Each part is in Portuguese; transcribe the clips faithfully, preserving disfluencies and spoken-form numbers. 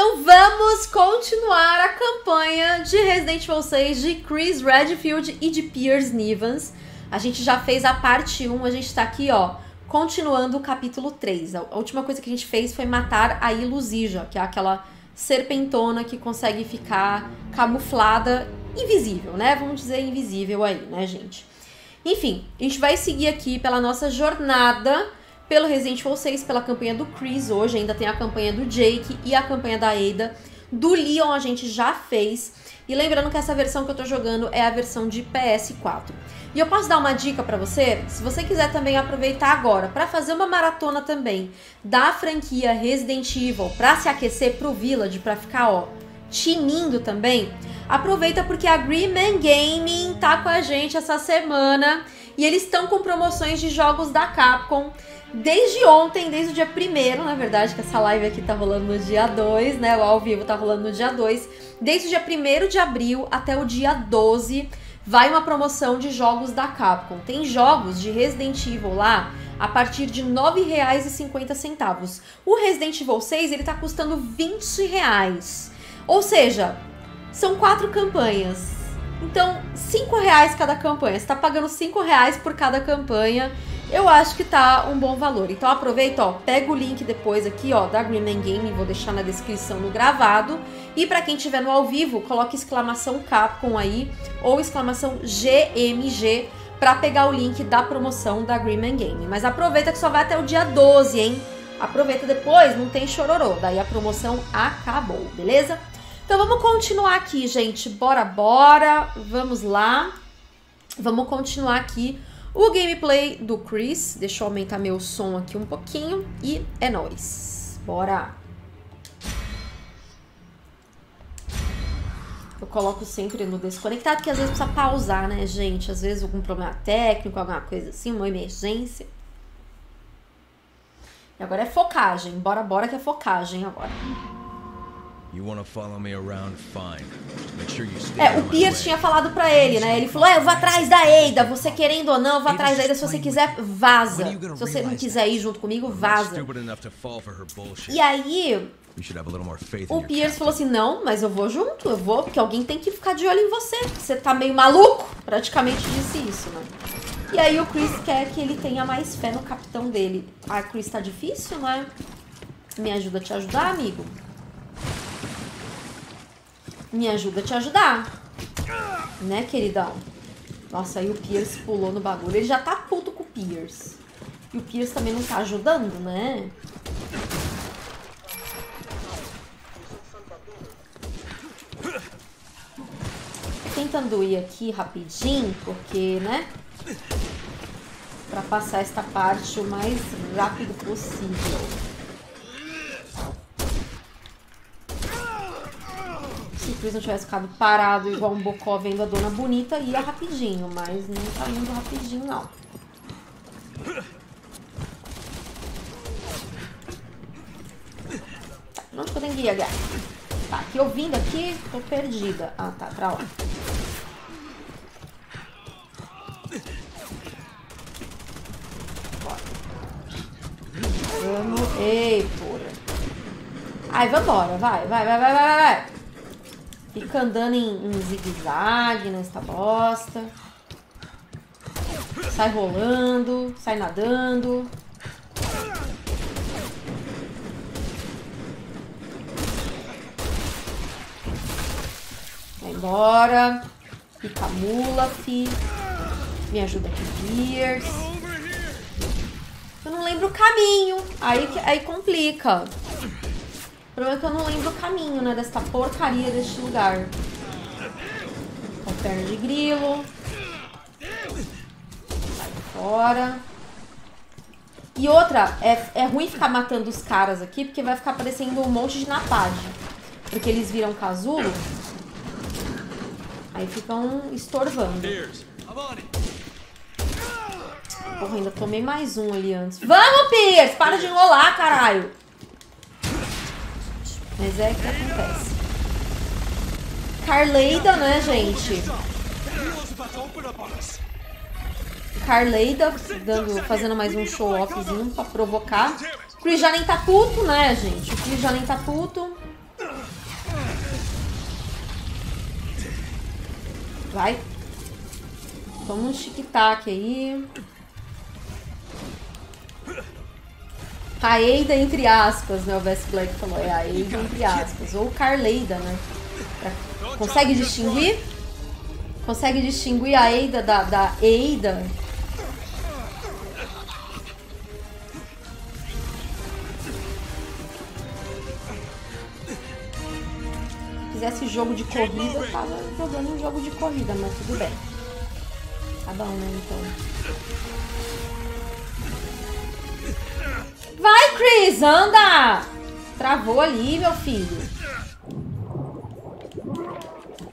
Então vamos continuar a campanha de Resident Evil seis de Chris Redfield e de Piers Nivans. A gente já fez a parte um, a gente tá aqui, ó, continuando o capítulo três. A última coisa que a gente fez foi matar a Iluzija, que é aquela serpentona que consegue ficar camuflada, invisível, né? Vamos dizer invisível aí, né, gente? Enfim, a gente vai seguir aqui pela nossa jornada pelo Resident Evil seis, pela campanha do Chris hoje, ainda tem a campanha do Jake e a campanha da Ada. Do Leon a gente já fez. E lembrando que essa versão que eu tô jogando é a versão de P S quatro. E eu posso dar uma dica pra você? Se você quiser também aproveitar agora pra fazer uma maratona também da franquia Resident Evil, pra se aquecer pro Village, pra ficar, ó, tinindo também, aproveita porque a Green Man Gaming tá com a gente essa semana e eles estão com promoções de jogos da Capcom. Desde ontem, desde o dia primeiro, na verdade, que essa live aqui tá rolando no dia dois, né? O ao vivo tá rolando no dia dois. Desde o dia primeiro de abril até o dia doze, vai uma promoção de jogos da Capcom. Tem jogos de Resident Evil lá a partir de nove reais e cinquenta centavos. O Resident Evil seis, ele tá custando vinte reais. Ou seja, são quatro campanhas. Então, cinco reais cada campanha. Você tá pagando cinco reais por cada campanha. Eu acho que tá um bom valor, então aproveita, ó, pega o link depois aqui, ó, da Green Man Gaming, vou deixar na descrição no gravado, e pra quem tiver no ao vivo, coloca exclamação Capcom aí, ou exclamação G M G, pra pegar o link da promoção da Green Man Gaming, mas aproveita que só vai até o dia doze, hein, aproveita depois, não tem chororô, daí a promoção acabou, beleza? Então vamos continuar aqui, gente, bora, bora, vamos lá, vamos continuar aqui o gameplay do Chris. Deixa eu aumentar meu som aqui um pouquinho. E é nóis. Bora! Eu coloco sempre no desconectado, porque às vezes precisa pausar, né, gente? Às vezes algum problema técnico, alguma coisa assim, uma emergência. E agora é focagem. Bora, bora que é focagem agora. É, o Piers tinha falado pra ele, né? Ele falou, é, eu vou atrás da Ada, você querendo ou não, eu vou atrás da Ada, se você quiser, vaza. Se você não quiser ir junto comigo, vaza. E aí, o Piers falou assim, não, mas eu vou junto, eu vou, porque alguém tem que ficar de olho em você. Você tá meio maluco, praticamente disse isso, né? E aí o Chris quer que ele tenha mais fé no capitão dele. Ah, Chris, tá difícil, né? Me ajuda a te ajudar, amigo? Me ajuda a te ajudar. Né, queridão? Nossa, aí o Piers pulou no bagulho. Ele já tá puto com o Piers. E o Piers também não tá ajudando, né? Tô tentando ir aqui rapidinho, porque, né? Pra passar esta parte o mais rápido possível. Se o Chris não tivesse ficado parado igual um bocó vendo a dona bonita, ia rapidinho, mas não tá indo rapidinho, não. Tá, onde que eu tenho que ir agora? Tá, aqui eu vindo aqui, tô perdida. Ah, tá, pra lá. Bora. Vamos. Ei, porra. Ai, vambora, vai, vai, vai, vai, vai, vai. Fica andando em, em zigue-zague nesta bosta. Sai rolando, sai nadando. Vai embora. Fica a mula, fi. Me ajuda aqui, Piers. Eu não lembro o caminho. Aí, aí complica. O problema é que eu não lembro o caminho, né, desta porcaria deste lugar. Com perna de grilo. Sai fora. E outra, é, é ruim ficar matando os caras aqui, porque vai ficar aparecendo um monte de napagem. Porque eles viram casulo. Aí ficam estorvando. Porra, ainda tomei mais um ali antes. Vamos, Piers! Para de enrolar, caralho! Mas é o que acontece. Carleida, né, gente? Carleida dando, fazendo mais um show-offzinho pra provocar. O Chris já nem tá puto, né, gente? O Chris já nem tá puto. Vai. Toma um tic-tac aí. Aida entre aspas, né? O West Black falou, é Aida entre aspas. Ou Carleida, né? Consegue distinguir? Consegue distinguir a Ada da, da Ada? Se fizesse jogo de corrida, eu tava jogando um jogo de corrida, mas tudo bem. Tá bom, né, então. Vai, Chris, anda! Travou ali, meu filho.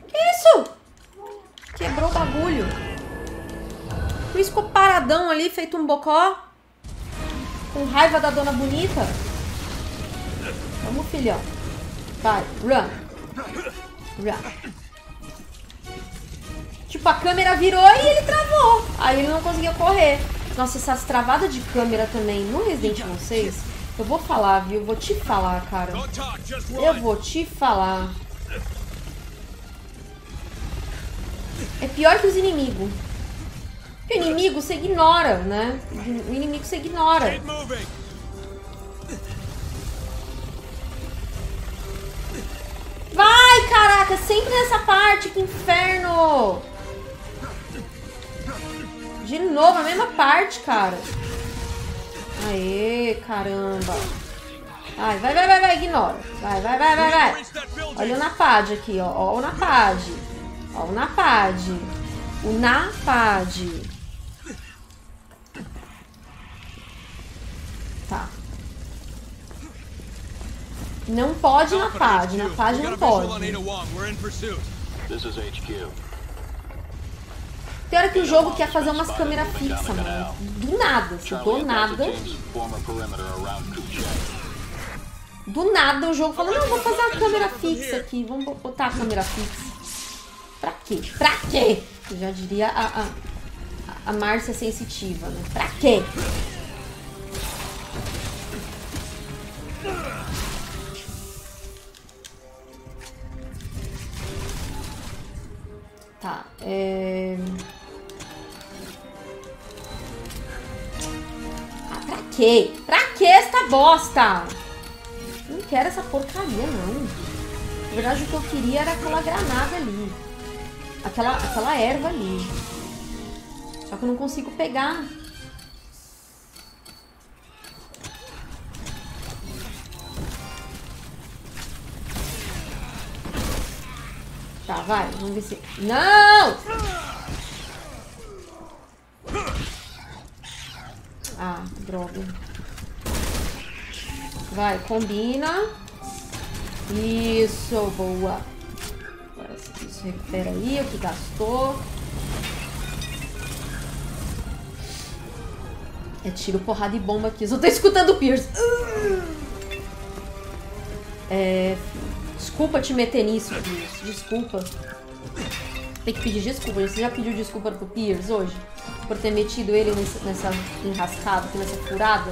Que isso? Quebrou o bagulho. Por isso ficou paradão ali, feito um bocó. Com raiva da dona bonita. Vamos, filhão. Vai, run. Run. Tipo, a câmera virou e ele travou. Aí ele não conseguia correr. Nossa, essas travadas de câmera também no Resident Evil seis. Eu vou falar, viu? Vou te falar, cara. Eu vou te falar. É pior que os inimigos. Porque o inimigo você ignora, né? O inimigo você ignora. Vai, caraca! Sempre nessa parte, que inferno! De novo, a mesma parte, cara. Aê, caramba. Vai, vai, vai, vai, vai, ignora. Vai, vai, vai, vai, vai. Olha o Napad aqui, ó. Ó o Napad. Ó, o Napad. O Napad. Tá. Não pode Napad. Napad não pode. Tem hora que o jogo quer fazer umas câmeras fixas, mano. Do nada, assim, do nada. Do nada o jogo fala, não, vou fazer uma câmera fixa aqui. Vamos botar a câmera fixa. Pra quê? Pra quê? Eu já diria a, a, a Márcia sensitiva, né? Pra quê? Tá, é... Ah, pra quê? Pra quê esta bosta? Não quero essa porcaria, não. Na verdade, o que eu queria era aquela granada ali. Aquela, aquela erva ali. Só que eu não consigo pegar. Tá, vai. Vamos ver se... Não! Ah, droga. Vai, combina. Isso, boa. Recupera aí o que gastou. É tiro, porrada e bomba aqui. Eu só tô escutando o Piers. É... Desculpa te meter nisso, Piers. Desculpa. Tem que pedir desculpa. Você já pediu desculpa pro Piers hoje? Por ter metido ele nessa enrascada, nessa furada?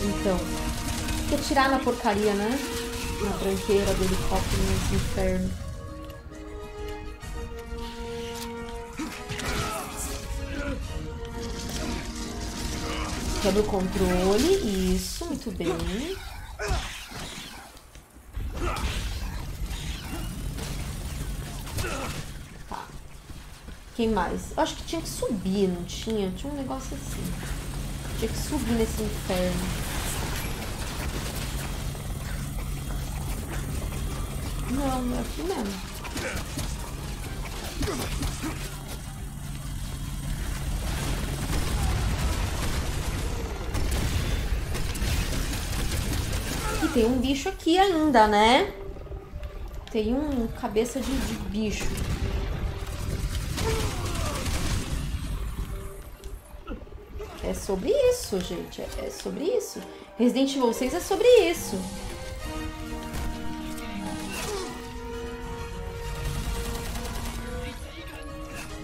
Então. Tem que atirar na porcaria, né? Na tranqueira do helicóptero nesse inferno. Quebra o controle, isso, muito bem. Tá. Quem mais? Eu acho que tinha que subir, não tinha? Tinha um negócio assim. Tinha que subir nesse inferno. Não, não é aqui mesmo. Tem um bicho aqui ainda, né? Tem um cabeça de, de bicho. É sobre isso, gente. É, é sobre isso. Resident Evil seis é sobre isso.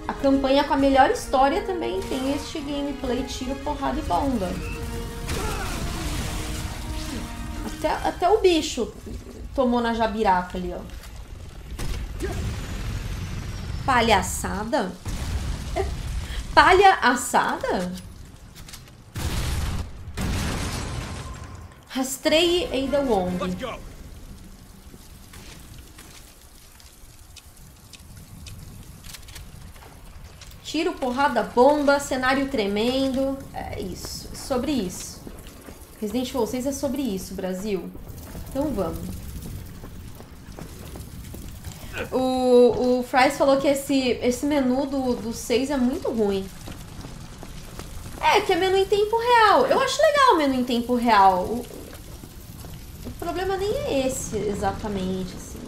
A campanha com a melhor história também tem este gameplay tiro, porrada e bomba. Até, até o bicho tomou na jabiraca ali, ó. palhaçada? Palha assada? Rastreie Ada Wong. Tiro, porrada, bomba, cenário tremendo. É isso. Sobre isso. Resident Evil seis é sobre isso, Brasil. Então vamos. O, o Fries falou que esse, esse menu do, do seis é muito ruim. É, que é menu em tempo real. Eu acho legal o menu em tempo real. O, o problema nem é esse, exatamente. Assim.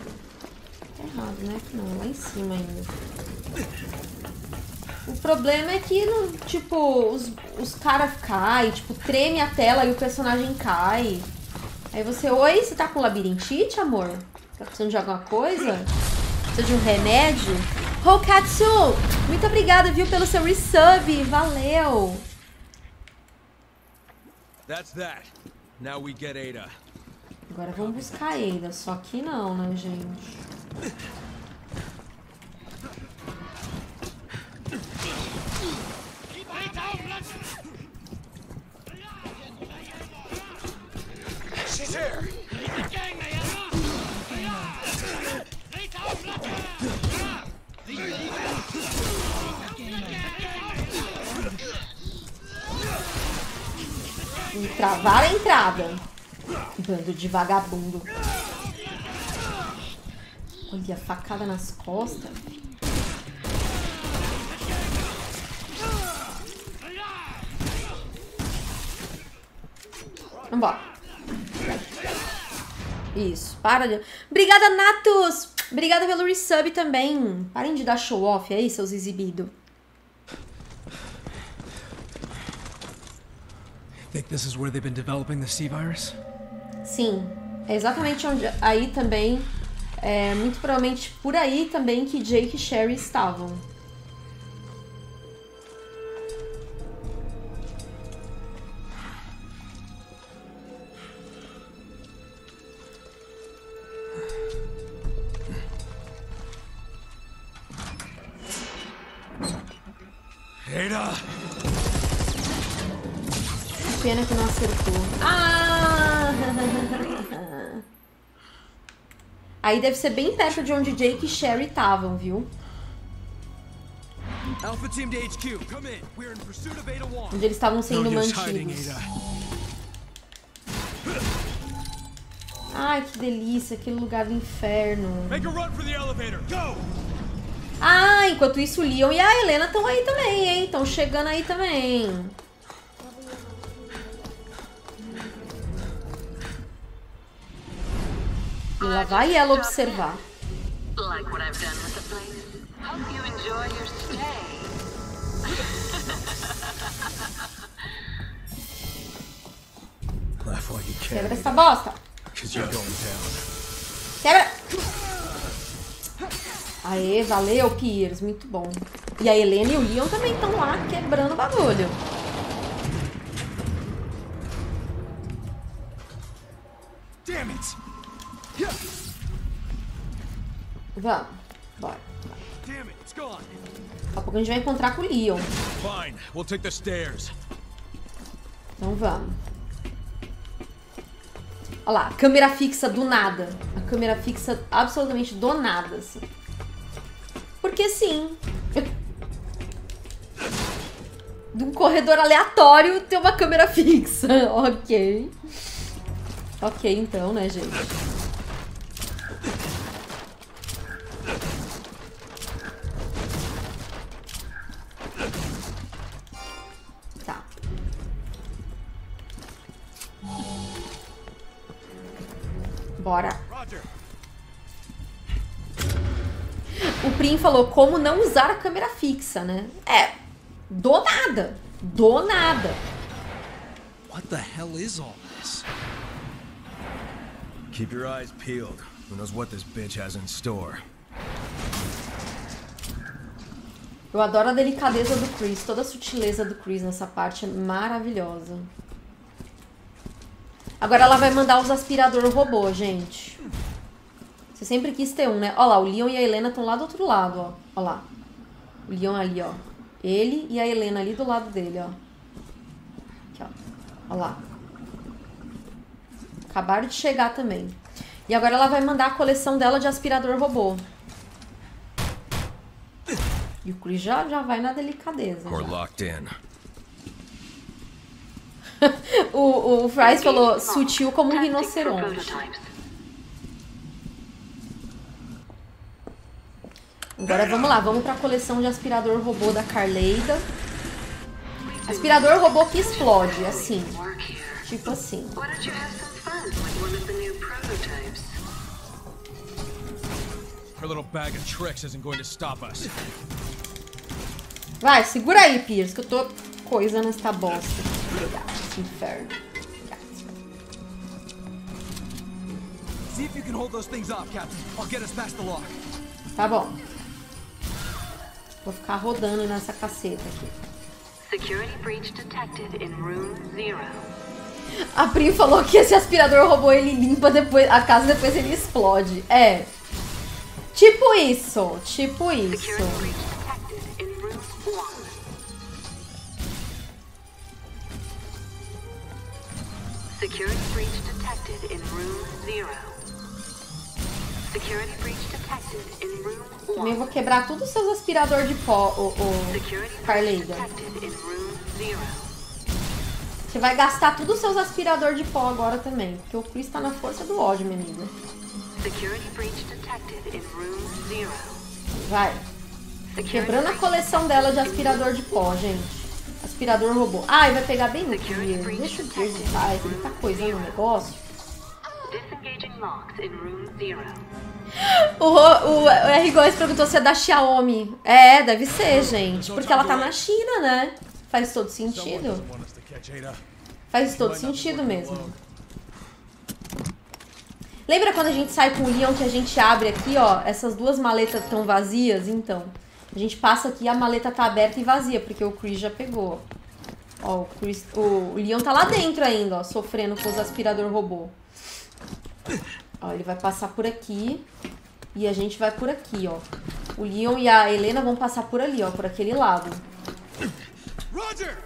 Tá errado, né? Não, lá em cima ainda. O problema é que, não, tipo, os, os caras caem, tipo, treme a tela e o personagem cai. Aí você, oi, você tá com labirintite, amor? Tá precisando de alguma coisa? Precisa de um remédio? Hokatsu, muito obrigada, viu, pelo seu resub. Valeu. Agora vamos buscar a Ada, só que não, né, gente? Travar a entrada. Bando de vagabundo. Olha, facada nas costas. Vambora. Isso, para de... Obrigada, Natus! Obrigada pelo resub também. Parem de dar show-off aí, seus exibidos. Think this is where they've been developing the C-Virus? Sim, é exatamente onde aí também, é, muito provavelmente por aí também que Jake e Sherry estavam. Pena que não acertou. Ah! Aí deve ser bem perto de onde Jake e Sherry estavam, viu? Onde eles estavam sendo mantidos. Ai, que delícia, aquele lugar do inferno. Ah, enquanto isso o Leon e a Helena estão aí também, hein? Estão chegando aí também. E lá vai ela observar. Quebra essa bosta! Quebra! Aê, valeu, Piers, muito bom. E a Helena e o Leon também estão lá quebrando o bagulho. Damn it! Vamos, bora. Daqui a pouco a gente vai encontrar com o Leon. Então vamos. Olha lá, câmera fixa do nada. A câmera fixa absolutamente do nada, assim. Porque sim. De um corredor aleatório ter uma câmera fixa. Ok. Ok, então, né, gente? Bora. O Prim falou como não usar a câmera fixa, né? É, do nada. Do nada. What the hell is all this? Keep your eyes peeled. Who knows what this bitch has in store? Eu adoro a delicadeza do Chris, toda a sutileza do Chris nessa parte é maravilhosa. Agora ela vai mandar os aspirador robô, gente. Você sempre quis ter um, né? Ó lá, o Leon e a Helena estão lá do outro lado, ó. Ó lá. O Leon ali, ó. Ele e a Helena ali do lado dele, ó. Aqui, ó. Ó lá. Acabaram de chegar também. E agora ela vai mandar a coleção dela de aspirador robô. E o Chris já, já vai na delicadeza. Já. o, o Fries falou sutil como um rinoceronte. Agora vamos lá, vamos para a coleção de aspirador robô da Carleida. Aspirador robô que explode, assim. Tipo assim. Vai, segura aí, Piers, que eu tô coisando esta bosta. Obrigado, que inferno. Obrigado. Tá bom. Vou ficar rodando nessa caceta aqui. Security breach detected in room zero. A Pri falou que esse aspirador robô, ele limpa depois, a casa, depois ele explode. É. Tipo isso, tipo isso. Security breach detected in room zero. Security breach detected in room one. Também vou quebrar todos os seus aspiradores de pó, o, o Carleida. Você vai gastar todos os seus aspiradores de pó agora também, porque o Chris tá na força do ódio, minha amiga. Security breach detected in room zero. Vai. Quebrando a coleção dela de aspirador de pó, gente. Aspirador robô. Ai, vai pegar bem no Piers. Deixa o Piers de paz, ele tá coisando o negócio. O, o, o R dois perguntou se é da Xiaomi. É, deve ser, gente. Porque ela tá na China, né? Faz todo sentido. Faz todo sentido mesmo. Lembra quando a gente sai com o Leon que a gente abre aqui, ó, essas duas maletas estão vazias? Então, a gente passa aqui e a maleta tá aberta e vazia, porque o Chris já pegou. Ó, o, Chris, o Leon tá lá dentro ainda, ó, sofrendo com os aspirador robô. Ó, ele vai passar por aqui e a gente vai por aqui, ó. O Leon e a Helena vão passar por ali, ó, por aquele lado. Roger!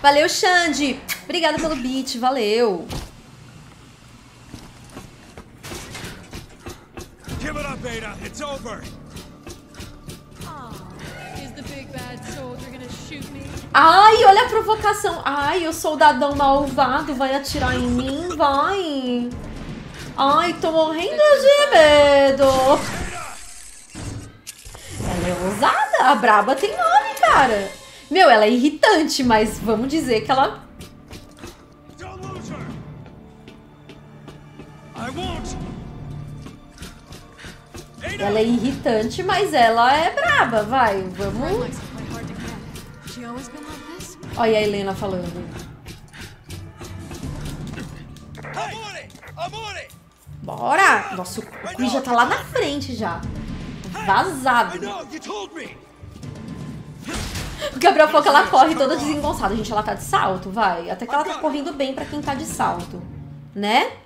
Valeu, Xande! Obrigada pelo beat, valeu! Give it up, Ada. It's over. Is the big bad soldier gonna shoot me? Ai, olha a provocação. Ai, o soldadão malvado vai atirar em mim, vai. Ai, tô morrendo de medo. Ela é ousada. A braba tem nome, cara. Meu, ela é irritante, mas vamos dizer que ela... Don't lose her. I won't. Ela é irritante, mas ela é braba, vai, vamos... Olha a Helena falando. Bora! Nossa, o Chris já tá lá na frente já. Vazado. O Gabriel falou que ela corre toda desengonçada. Gente, ela tá de salto, vai. Até que ela tá correndo bem pra quem tá de salto, né?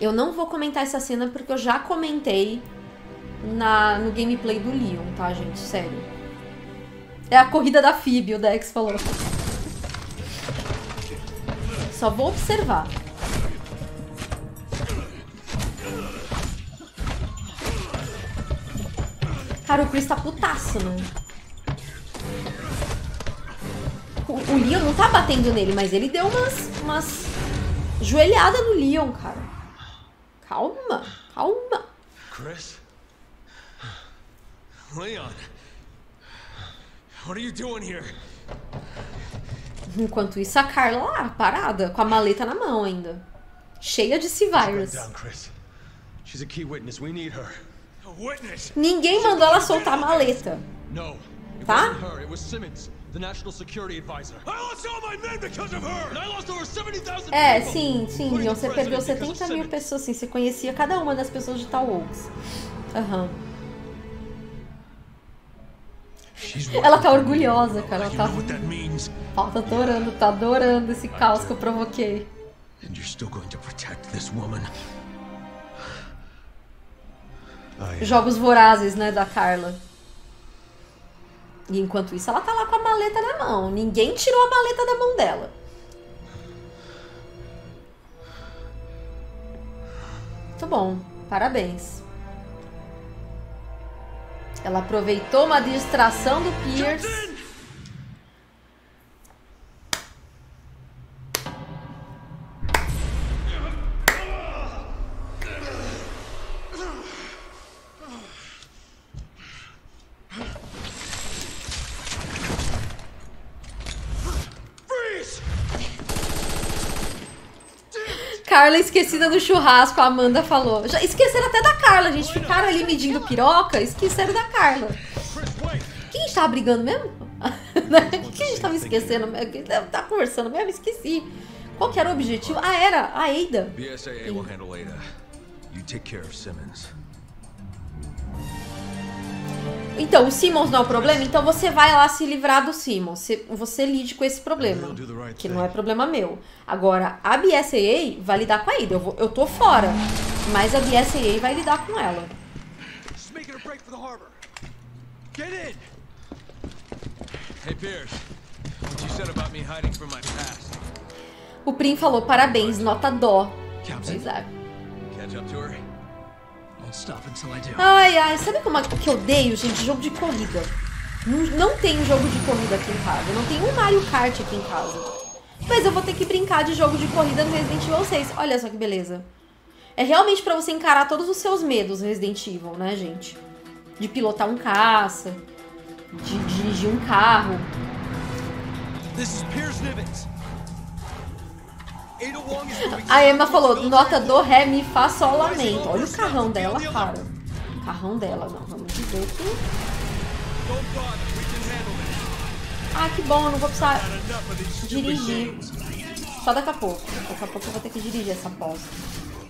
Eu não vou comentar essa cena porque eu já comentei na, no gameplay do Leon, tá, gente? Sério. É a corrida da Phoebe, o Dex falou. Só vou observar. Cara, o Chris tá putaço, né? O, o Leon não tá batendo nele, mas ele deu umas, umas joelhadas no Leon, cara. Calma, calma. Chris? Leon. What are you doing here? Enquanto isso, a Carla lá, parada, com a maleta na mão ainda. Cheia de C-Virus. Ninguém mandou ela soltar a maleta. Não, tá? É, sim, sim, Leon, você perdeu setenta mil pessoas, sim, você conhecia cada uma das pessoas de tal Oaks. Aham. Uhum. Ela tá orgulhosa, cara. Ela tá... Ó, tá adorando, tá adorando esse caos que eu provoquei. E você ainda vai proteger essa mulher? Jogos vorazes, né, da Carla. E enquanto isso, ela tá lá com a maleta na mão. Ninguém tirou a maleta da mão dela. Muito bom, parabéns. Ela aproveitou uma distração do Piers. Carla esquecida do churrasco, a Amanda falou. Já esqueceram até da Carla, gente. Ficaram ali medindo piroca, esqueceram da Carla. Quem a gente tava brigando mesmo? Quem a gente tava esquecendo? Quem tava conversando mesmo? Esqueci. Qual que era o objetivo? Ah, era a Ada. B S A A vai handle Ada. You take care of Simmons. Então, o Simmons não é o problema? Então você vai lá se livrar do Simmons. Você, você lide com esse problema, que não é problema meu. Agora, a B S A A vai lidar com a Ada. Eu, vou, eu tô fora, mas a B S A A vai lidar com ela. O Prim falou, parabéns, nota dó. Exato. Ai, ai, sabe como que eu odeio, gente? Jogo de corrida. Não, não tem jogo de corrida aqui em casa. Não tem um Mario Kart aqui em casa. Mas eu vou ter que brincar de jogo de corrida no Resident Evil seis. Olha só que beleza. É realmente pra você encarar todos os seus medos Resident Evil, né, gente? De pilotar um caça, de dirigir um carro. This is Piers Nivans. A Emma falou, nota do ré, mi, fá, sol, lamento. Olha o carrão dela, cara. O carrão dela, não. Vamos ver aqui. Ah, que bom, eu não vou precisar dirigir. Só daqui a pouco. Daqui a pouco eu vou ter que dirigir essa bosta. O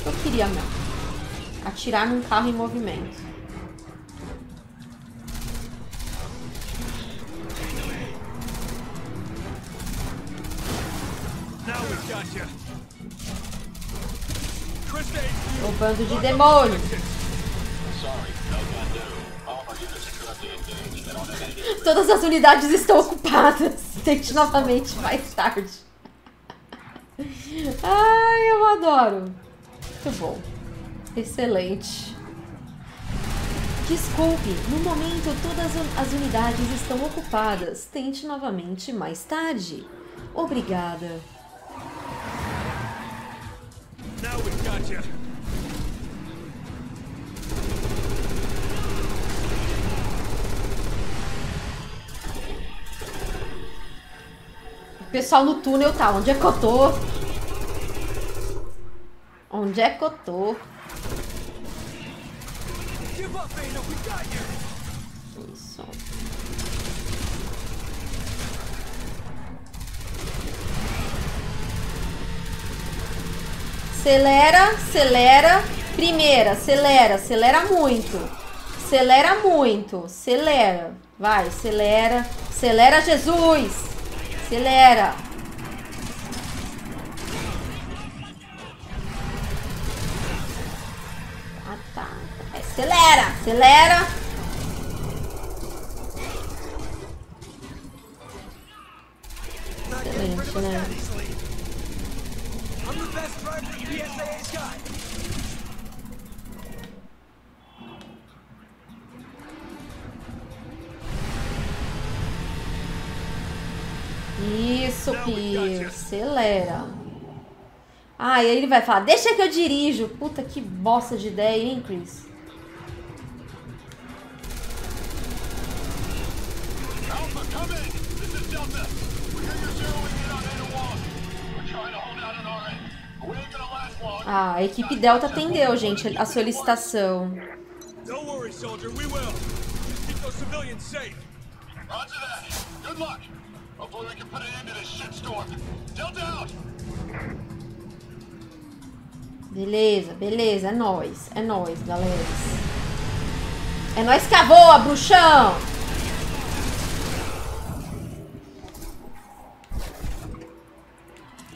que eu queria mesmo? Atirar num carro em movimento. O bando de demônios. Todas as unidades estão ocupadas. Tente novamente mais tarde. Ai, eu adoro. Muito bom. Excelente. Desculpe, no momento todas as unidades estão ocupadas. Tente novamente mais tarde. Obrigada. O pessoal no túnel tá. Onde é que eu tô? Onde é que eu tô? Isso. Acelera, acelera. Primeira, acelera, acelera muito. Acelera muito, acelera. Vai, acelera. Acelera, Jesus. Acelera. Ah, tá. Acelera, acelera. Excelente, né? Isso, Pi, acelera. Ah, e aí ele vai falar, deixa que eu dirijo. Puta, que bosta de ideia, hein, Chris? Ah, a equipe Delta atendeu, gente, a solicitação. Beleza, beleza. É nóis. É nóis, galera. É nóis que voa, bruxão!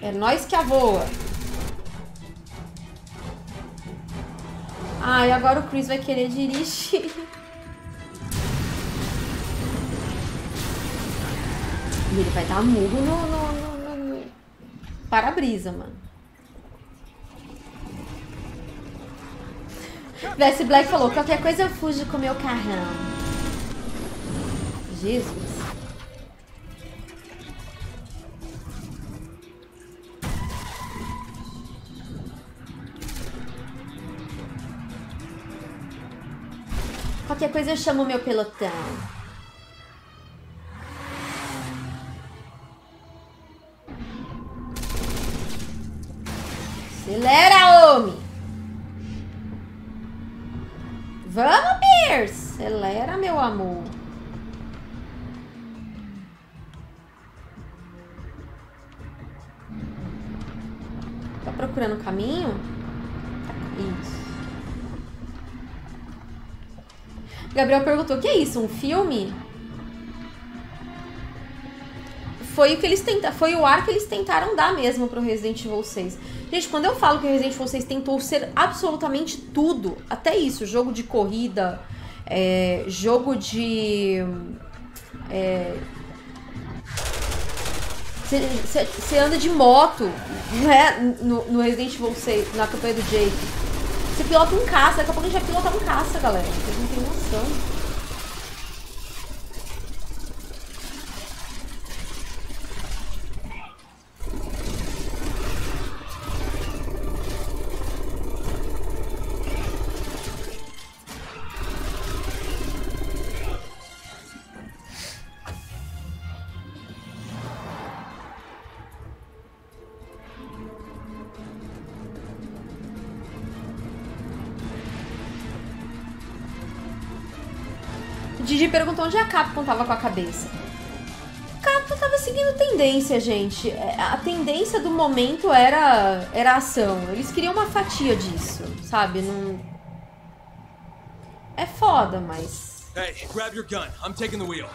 É nóis que voa. Ah, e agora o Chris vai querer dirigir. E ele vai dar murro no, no, no, no, no... para-brisa, mano. Vest Black falou, qualquer coisa eu fujo com o meu carrão. Jesus. Qualquer coisa eu chamo o meu pelotão. Acelera, homem! Vamos, Piers! Acelera, meu amor. Tá procurando o caminho? Isso. Gabriel perguntou, o que é isso? Um filme? Foi o que eles tenta... Foi o ar que eles tentaram dar mesmo pro Resident Evil seis. Gente, quando eu falo que o Resident Evil seis tentou ser absolutamente tudo, até isso, jogo de corrida, é, jogo de... É, você anda de moto, né? No, no Resident Evil seis, na campanha do Jake. Você pilota um caça, daqui a pouco a gente vai pilotar um caça, galera. Vocês não tem noção. Perguntou onde a Capcom tava com a cabeça. A Capcom tava seguindo tendência, gente. A tendência do momento era, era a ação. Eles queriam uma fatia disso, sabe? Não... É foda, mas... Hey, grab your gun. I'm taking the wheel.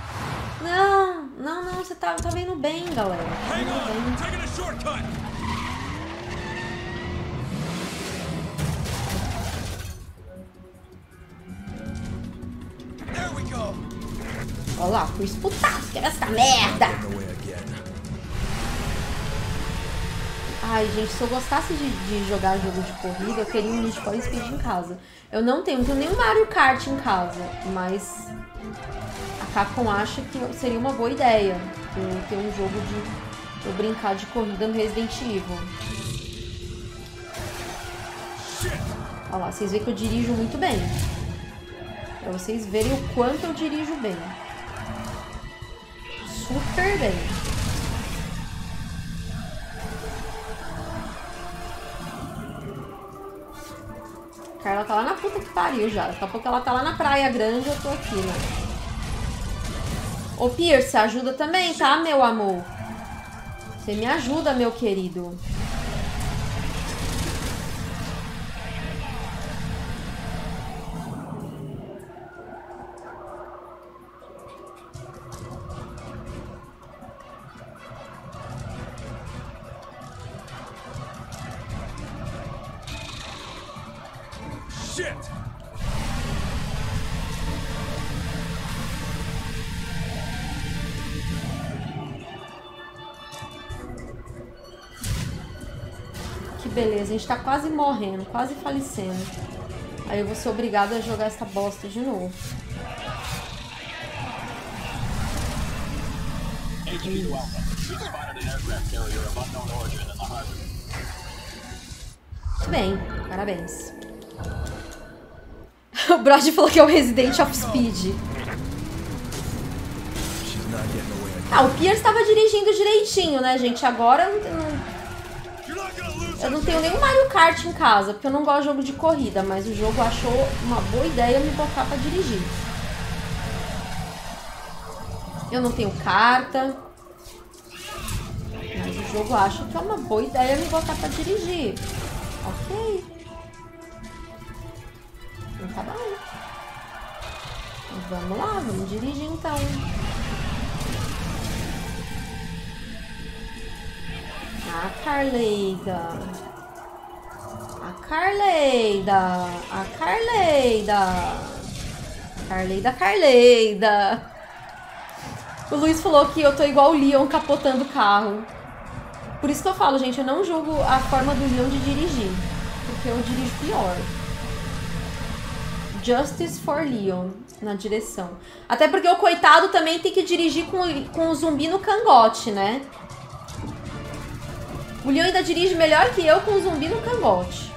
Não, não, não. Você tá, tá vendo bem, galera. Tá vendo bem. Hang on, taking a shortcut. Olha lá, fui disputado, quero essa merda! Ai, gente, se eu gostasse de, de jogar jogo de corrida, eu queria um Need for Speed em casa. Eu não tenho, não tenho nenhum Mario Kart em casa, mas a Capcom acha que seria uma boa ideia eu ter um jogo de eu brincar de corrida no Resident Evil. Olha lá, vocês veem que eu dirijo muito bem. Pra vocês verem o quanto eu dirijo bem. Super bem. A Carla tá lá na puta que pariu já. Daqui a pouco ela tá lá na Praia Grande, eu tô aqui, né? Ô, Pierce, ajuda também, tá, meu amor? Você me ajuda, meu querido. A gente tá quase morrendo, quase falecendo. Aí eu vou ser obrigada a jogar essa bosta de novo. Bem, parabéns. O Brody falou que é o Resident of Speed. Ah, o Piers estava dirigindo direitinho, né, gente? Agora não... Eu não tenho nenhum Mario Kart em casa, porque eu não gosto de jogo de corrida, mas o jogo achou uma boa ideia me botar pra dirigir. Eu não tenho carta, mas o jogo acha que é uma boa ideia me botar pra dirigir. Ok. Não tá bom. Vamos lá, vamos dirigir então. A Carleida. A Carleida. A Carleida. Carleida, Carleida. O Luiz falou que eu tô igual o Leon capotando o carro. Por isso que eu falo, gente, eu não julgo a forma do Leon de dirigir. Porque eu dirijo pior. Justice for Leon, na direção. Até porque o coitado também tem que dirigir com, com o zumbi no cangote, né? O Leon ainda dirige melhor que eu com o zumbi no cangote.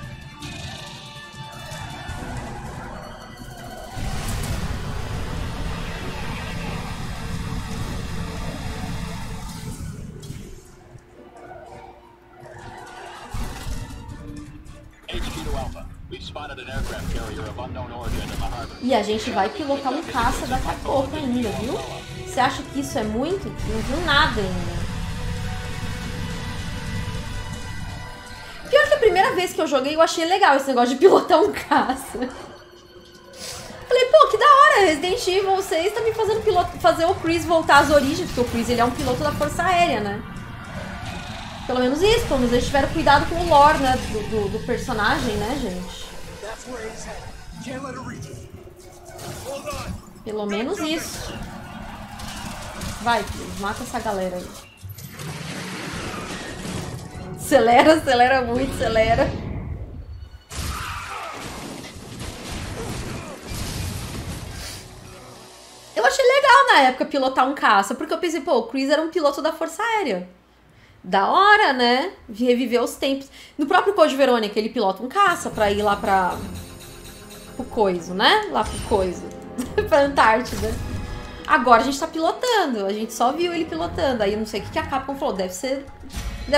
E a gente vai pilotar um caça daqui a pouco ainda, viu? Você acha que isso é muito? Não viu nada ainda. Pior que a primeira vez que eu joguei, eu achei legal esse negócio de pilotar um caça. Falei, pô, que da hora, Resident Evil seis tá me fazendo piloto, fazer o Chris voltar às origens, porque o Chris ele é um piloto da Força Aérea, né? Pelo menos isso, pelo menos eles tiveram cuidado com o lore, né, do, do, do personagem, né, gente? Pelo menos isso. Vai, Chris, mata essa galera aí. Acelera, acelera muito, acelera. Eu achei legal na época pilotar um caça, porque eu pensei, pô, o Chris era um piloto da Força Aérea. Da hora, né? Reviver os tempos. No próprio Code Verônica, ele pilota um caça pra ir lá pra... pro coiso, né? Lá pro coiso. pra Antártida. Agora a gente tá pilotando. A gente só viu ele pilotando. Aí eu não sei o que, que a Capcom falou. Deve ser...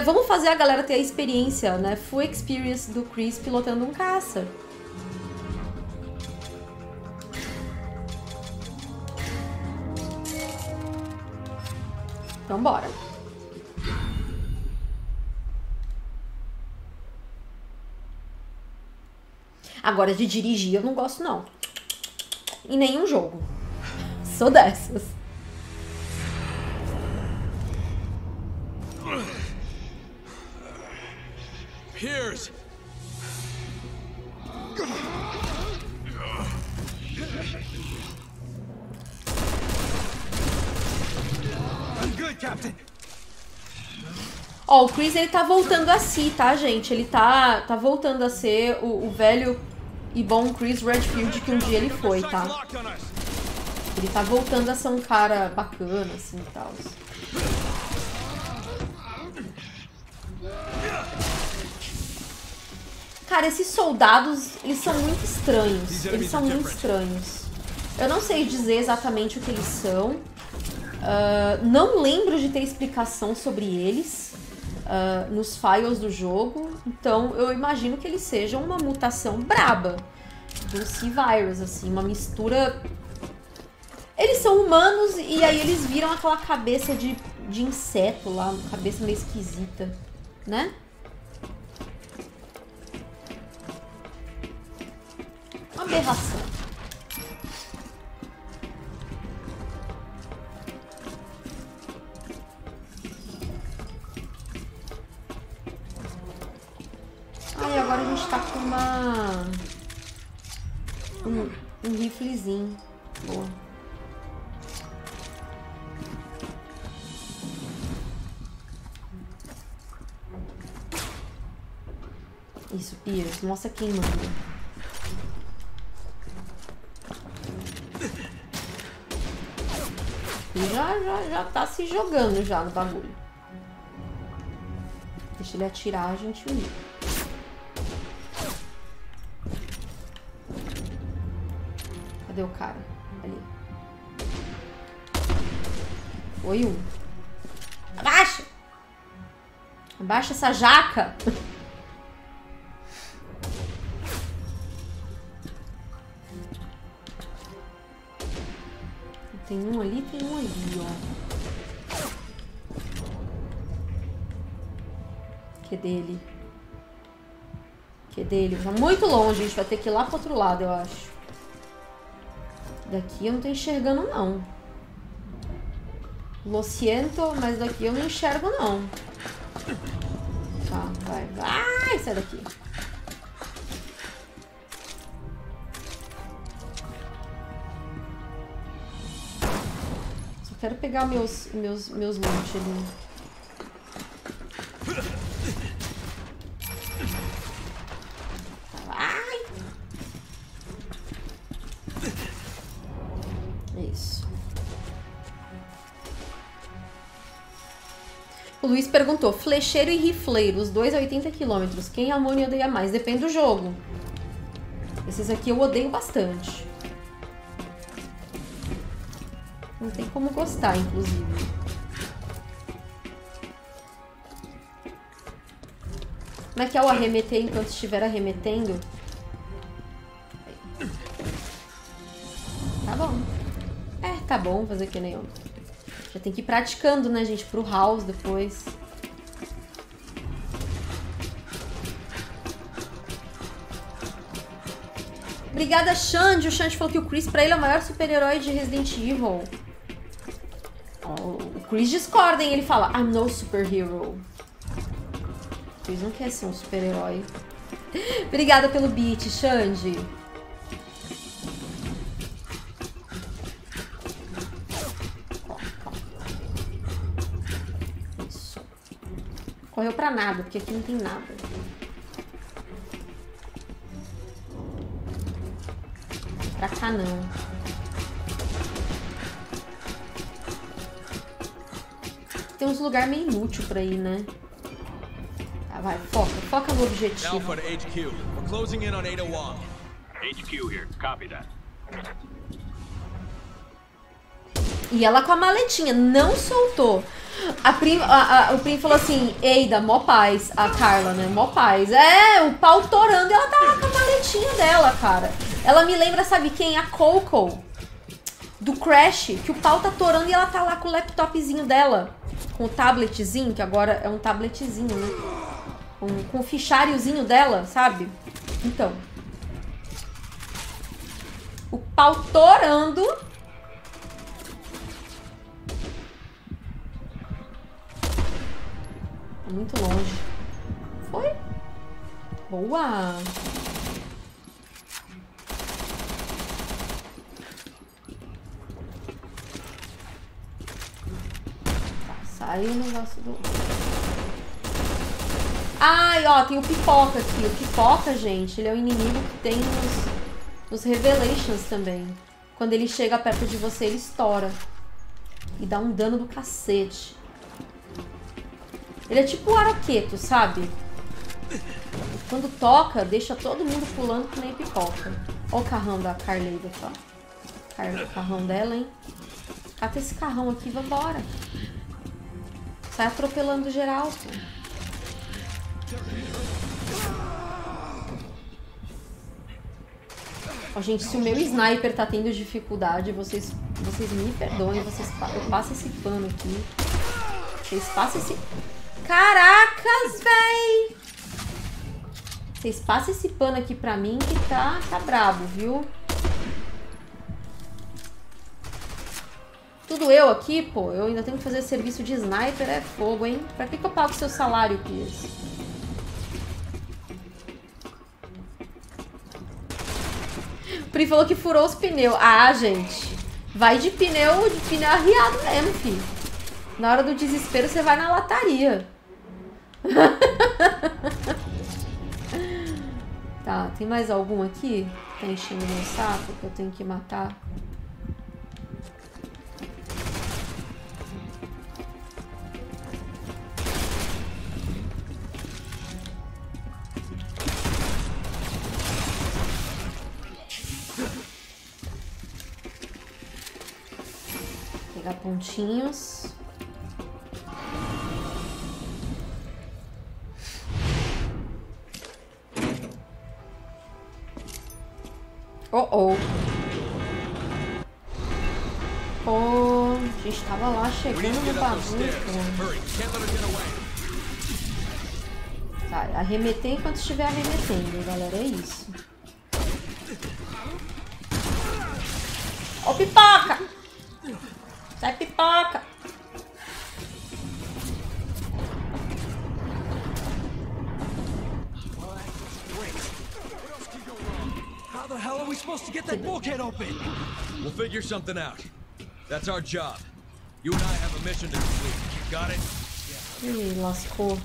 Vamos fazer a galera ter a experiência, né? Full experience do Chris pilotando um caça. Então bora. Agora, de dirigir, eu não gosto, não. Em nenhum jogo. Sou dessas. Piers! I'm good, Captain. Ó, o Chris, ele tá voltando a si, tá, gente? Ele tá, tá voltando a ser o, o velho e bom Chris Redfield que um dia ele foi, tá? Ele tá voltando a ser um cara bacana, assim, e tal. Cara, esses soldados, eles são muito estranhos. Eles são muito estranhos. Eu não sei dizer exatamente o que eles são. Uh, não lembro de ter explicação sobre eles. Uh, nos files do jogo, então eu imagino que eles sejam uma mutação braba do C-Virus, assim, uma mistura... Eles são humanos e aí eles viram aquela cabeça de, de inseto lá, uma cabeça meio esquisita, né? Uma aberração. Ai, agora a gente tá com uma... Um, um riflezinho. Boa. Isso, Piers. Nossa, quem mandou. Já, já, já tá se jogando já no bagulho. Deixa ele atirar, a gente unir. Cadê o cara? Ali. Foi um. Abaixa! Abaixa essa jaca! Tem um ali, tem um ali, ó. Que dele? Que dele? Tá muito longe, a gente vai ter que ir lá pro outro lado, eu acho. Daqui eu não tô enxergando, não. Lo siento, mas daqui eu não enxergo, não. Tá, vai, vai, sai daqui. Só quero pegar meus, meus, meus loot ali. Luiz perguntou, flecheiro e rifleiro, os dois a oitenta quilômetros, quem amou e odeia mais? Depende do jogo. Esses aqui eu odeio bastante. Não tem como gostar, inclusive. Como é que é o arremeter enquanto estiver arremetendo? Tá bom. É, tá bom, fazer que nem ontem. Já tem que ir praticando, né, gente? Pro house depois. Obrigada, Xande. O Xande falou que o Chris, pra ele, é o maior super-herói de Resident Evil. Oh, o Chris discorda, hein? Ele fala, I'm no superhero. O Chris não quer ser um super-herói. Obrigada pelo beat, Xande. Correu pra nada, porque aqui não tem nada. Pra cá não. Tem uns lugares meio inútil pra ir, né? Ah, vai, foca, foca no objetivo. Alpha to H Q. We're closing in on Ada Wong. H Q here, copy that. E ela com a maletinha, não soltou. A Prim, a, a, o Prim falou assim, Eida, mó paz, a Carla, né, mó paz. É, o pau torando e ela tá lá com a maletinha dela, cara. Ela me lembra, sabe quem? A Coco, do Crash, que o pau tá torando e ela tá lá com o laptopzinho dela. Com o tabletzinho, que agora é um tabletzinho, né? Um, com o fichariozinho dela, sabe? Então. O pau torando... Muito longe. Foi? Boa! Tá, saiu o negócio do... Ai, ó, tem o Pipoca aqui. O Pipoca, gente, ele é o inimigo que tem nos, nos Revelations também. Quando ele chega perto de você, ele estoura. E dá um dano do cacete. Ele é tipo o araqueto, sabe? Quando toca, deixa todo mundo pulando que nem pipoca. Olha o carrão da Carleida, tá? O carrão dela, hein? Cata esse carrão aqui e vambora. Sai atropelando geral, pô. Ó, gente, se o meu sniper tá tendo dificuldade, vocês, vocês me perdoem, vocês, eu passo esse pano aqui. Vocês passam esse... Caracas, véi! Vocês passam esse pano aqui pra mim que tá, tá brabo, viu? Tudo eu aqui, pô. Eu ainda tenho que fazer serviço de sniper. É fogo, hein? Pra que que eu pago seu salário, Piers? O Pri falou que furou os pneus. Ah, gente. Vai de pneu, de pneu arriado mesmo, filho. Na hora do desespero, você vai na lataria. Tá, tem mais algum aqui? Tá enchendo meu saco que eu tenho que matar. Vou pegar pontinhos. Oh, oh. Oh, a gente tava lá chegando no bagulho. Tá, arremeter enquanto estiver arremetendo, galera. É isso. Ô, pipoca! Sai, pipoca! How the hell are we supposed to get that bulkhead open? We'll figure something out. That's our job. You and I have a mission to complete. Got it? Ih, lascou.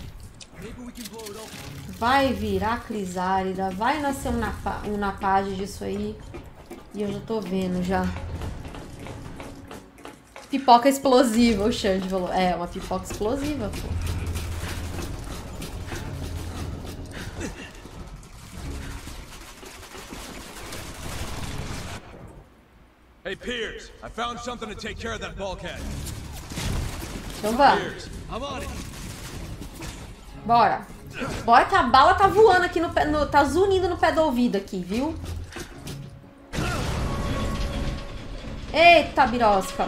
Vai virar crisálida, vai nascer um, napa, um napage disso aí. E eu já tô vendo já. Pipoca explosiva, o Xande falou. É, uma pipoca explosiva, pô. Hey Piers, I found something to take care of that bulkhead. Então vá. Bora. Bora que a bala tá voando aqui no pé, no, tá zunindo no pé do ouvido aqui, viu? Eita, birosca.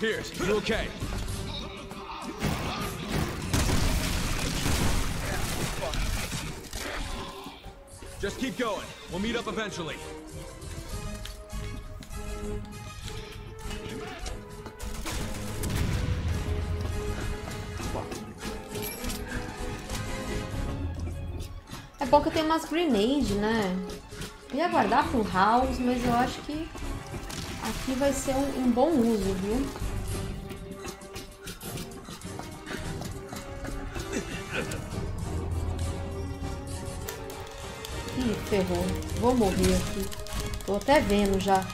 Piers, you okay? Just keep going. We'll meet up eventually. É bom que eu tenho umas grenades, né? Ia guardar pro House, mas eu acho que aqui vai ser um, um bom uso, viu? Ih, ferrou. Vou morrer aqui. Tô até vendo já.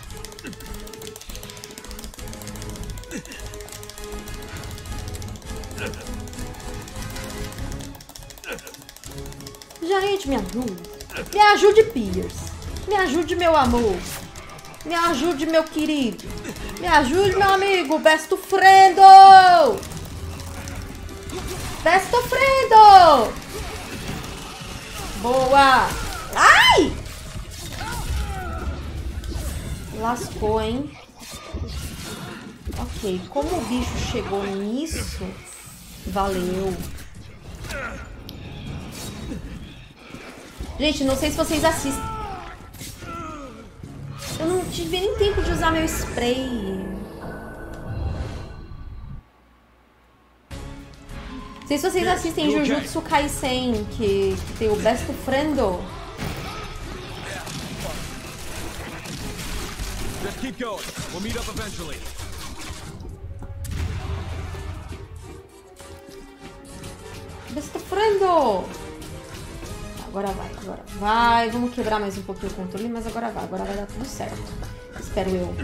Gente, me ajude. Me ajude, Piers. Me ajude, meu amor. Me ajude, meu querido. Me ajude, meu amigo. Best friend. Best friend. Boa. Ai! Lascou, hein? Ok. Como o bicho chegou nisso, valeu. Gente, não sei se vocês assistem. Eu não tive nem tempo de usar meu spray. Não sei se vocês assistem Jujutsu Kaisen, que, que tem o Best Friendo. Just keep going. We'll meet up eventually. Best Friendo. Agora vai, agora vai. Vamos quebrar mais um pouquinho o controle, mas agora vai. Agora vai dar tudo certo. Espero eu.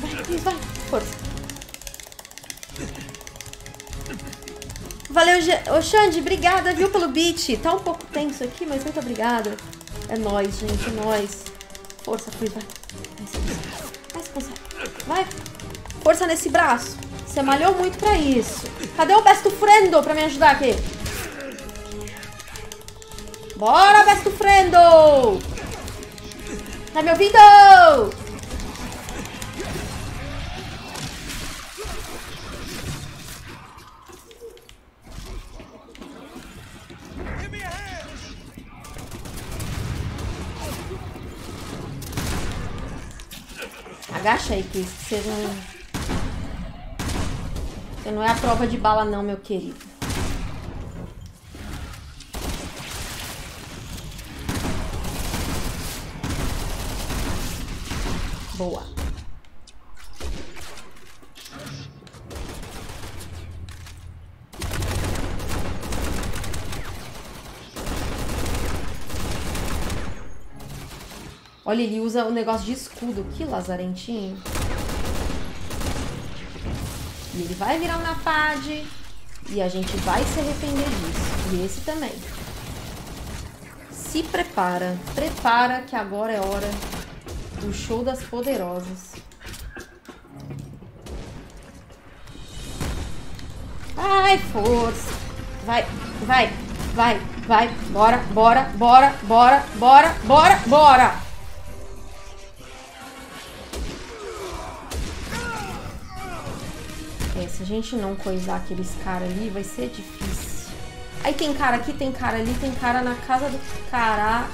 Vai, vai. Força. Valeu, ô Xande. Obrigada, viu, pelo beat. Tá um pouco tenso aqui, mas muito obrigada. É nóis, gente. É nóis. Força, Cris. Vai. Vai, se consegue. Vai. Força nesse braço. Você malhou muito pra isso. Cadê o Best Friendo pra me ajudar aqui? Bora, best friend! Tá me ouvindo? Agacha aí, Chris, que você não... Você não é a prova de bala não, meu querido. Boa. Olha, ele usa o negócio de escudo. Que lazarentinho. E ele vai virar um napade. E a gente vai se arrepender disso. E esse também. Se prepara. Prepara que agora é hora... O show das poderosas. Ai, força. Vai, vai, vai, vai. Bora, bora, bora, bora, bora, bora, bora. Esse se a gente não coisar aqueles caras ali, vai ser difícil. Aí tem cara aqui, tem cara ali, tem cara na casa do cara.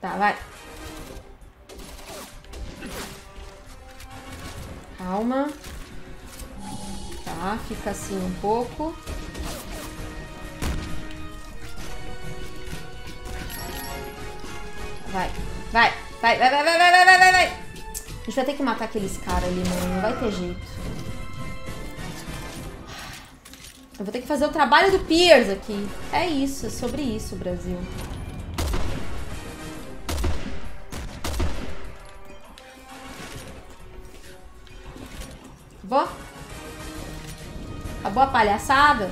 Tá, vai. Calma. Tá, fica assim um pouco. Vai, vai, vai, vai, vai, vai, vai, vai, vai, vai. A gente vai ter que matar aqueles caras ali, mano. Não vai ter jeito. Eu vou ter que fazer o trabalho do Piers aqui. É isso, é sobre isso, Brasil. Acabou? Acabou a palhaçada?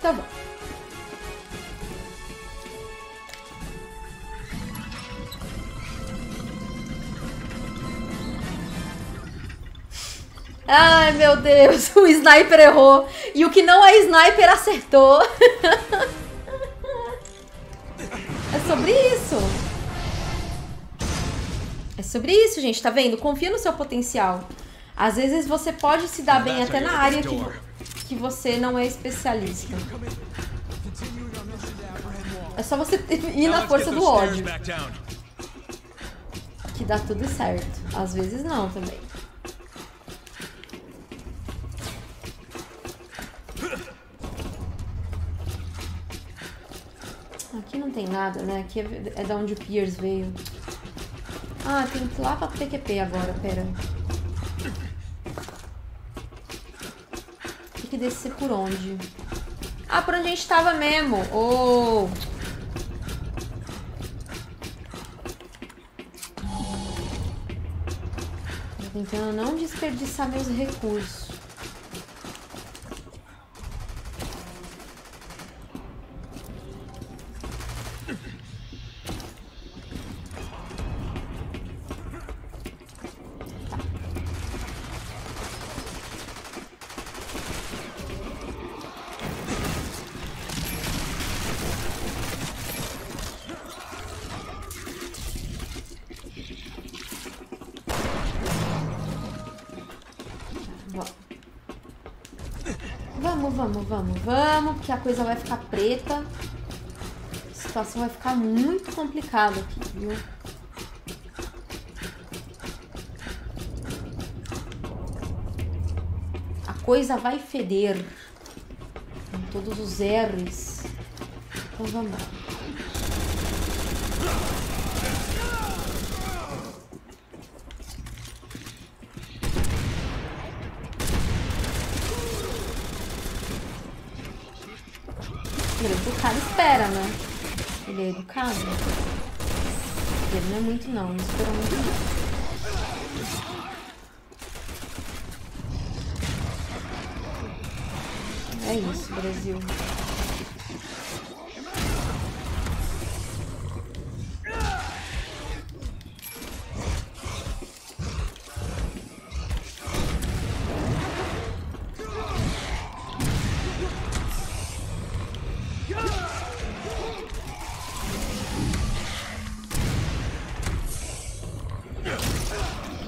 Tá bom. Ai, meu Deus, o sniper errou. E o que não é sniper acertou. É sobre isso. É sobre isso, gente, tá vendo? Confia no seu potencial. Às vezes você pode se dar bem até na área que, que você não é especialista. É só você ir na força do ódio. Que dá tudo certo. Às vezes não também. Aqui não tem nada, né? Aqui é da onde o Piers veio. Ah, tem que ir lá pra P Q P agora, pera. Tem que descer por onde? Ah, por onde a gente tava mesmo. Oh! Tô tentando não desperdiçar meus recursos. Vamos, vamos, porque a coisa vai ficar preta. A situação vai ficar muito complicada aqui, viu? A coisa vai feder. Com todos os R's. Então vamos lá. Espera, né? Ele é educado. Ele não é muito não, não espera muito não. É isso, Brasil.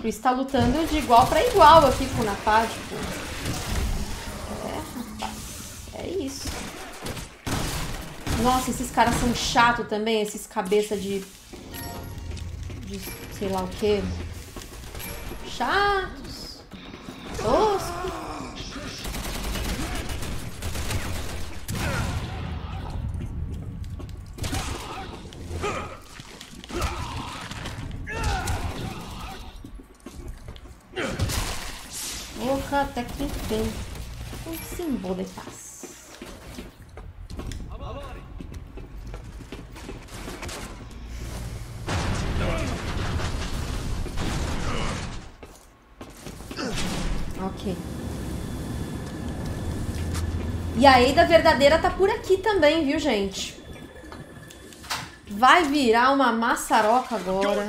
Está lutando de igual para igual aqui com o Napá, tipo. É, rapaz. É isso. Nossa, esses caras são chatos também, esses cabeça de... de sei lá o quê. Chatos. Tosco. Até que enfim, um símbolo de paz. Ok. E a Ada verdadeira tá por aqui também, viu, gente? Vai virar uma maçaroca agora.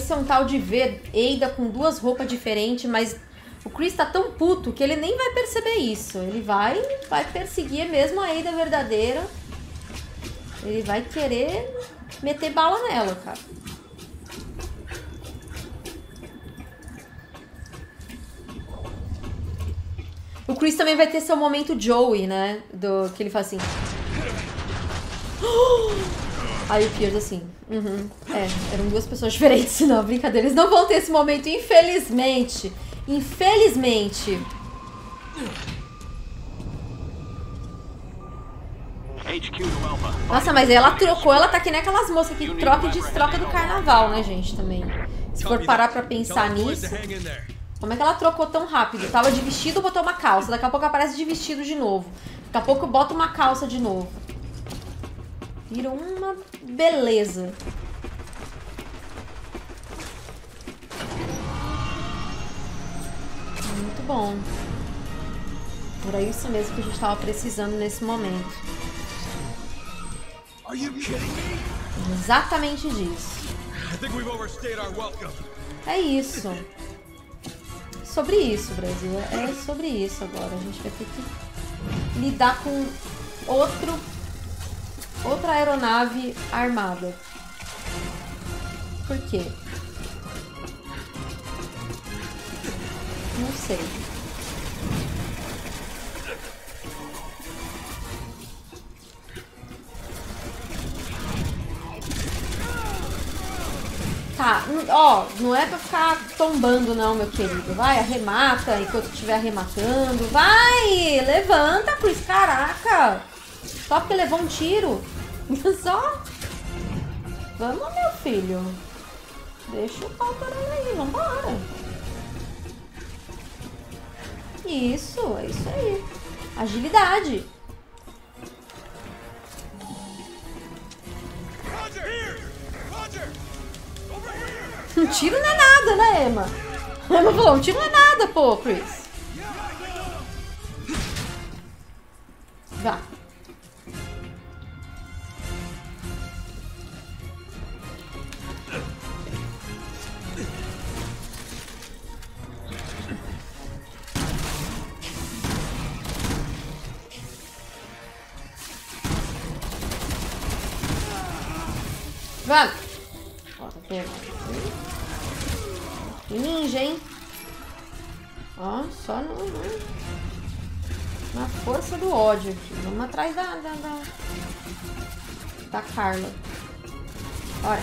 esse é um tal de V, Ada com duas roupas diferentes, mas o Chris tá tão puto que ele nem vai perceber isso. Ele vai, vai perseguir mesmo a Ada verdadeira. Ele vai querer meter bala nela, cara. O Chris também vai ter seu momento Joey, né? Do, que ele faz assim. Aí o Piers assim. Uhum. É, eram duas pessoas diferentes. Não, brincadeira. Eles não vão ter esse momento, infelizmente. Infelizmente. Nossa, mas ela trocou, ela tá que nem aquelas moças que troca e destroca do carnaval, né, gente, também. Se for parar pra pensar nisso, como é que ela trocou tão rápido? Tava de vestido, botou uma calça, daqui a pouco aparece de vestido de novo. Daqui a pouco bota uma calça de novo. Virou uma beleza. Muito bom. Era isso mesmo que a gente tava precisando nesse momento. Exatamente disso. É isso. Sobre isso, Brasil. É sobre isso agora. A gente vai ter que lidar com outro, outra aeronave armada. Por quê? Não sei. Tá, ó, não é pra ficar tombando não, meu querido. Vai, arremata enquanto estiver arrematando. Vai, levanta, Chris, caraca. Só porque levou um tiro. Só. Vamos, meu filho. Deixa o pau parando aí, vambora. Isso, é isso aí. Agilidade. Um tiro não é nada, né, Emma? A Emma falou, um tiro não é nada, pô, Chris. Vá. Vá. Ó, tá pegando. Ninja, hein? Ó, só no, no, na força do ódio aqui. Vamos atrás da, da, da, da Carla. Olha.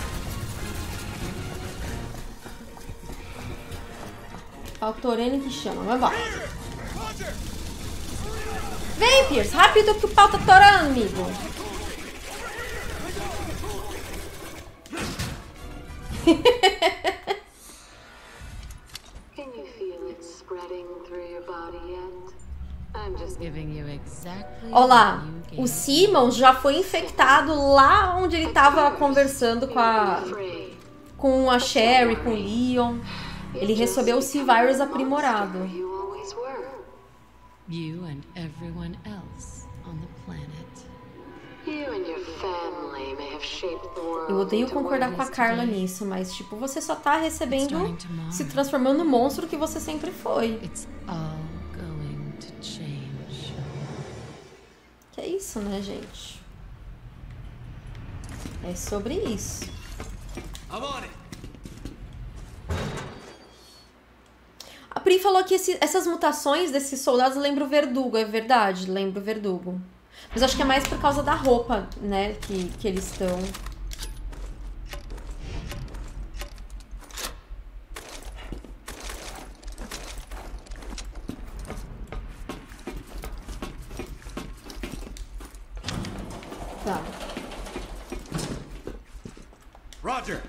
Ó, o Torene que chama. Vamos lá. Vem, Piers. Rápido que o pau tá torando, amigo. Olha lá, o Simmons já foi infectado lá onde ele estava conversando com a, com a Sherry, com o Leon. Ele recebeu o C-Virus aprimorado. You and everyone else on the planet. Eu odeio concordar com a Carla nisso, mas tipo, você só tá recebendo, se transformando no monstro que você sempre foi. Que é isso, né, gente? É sobre isso. A Pri falou que esse, essas mutações desses soldados lembram o Verdugo, é verdade? Lembra o Verdugo. Mas acho que é mais por causa da roupa, né, que, que eles estão. Tá. Roger.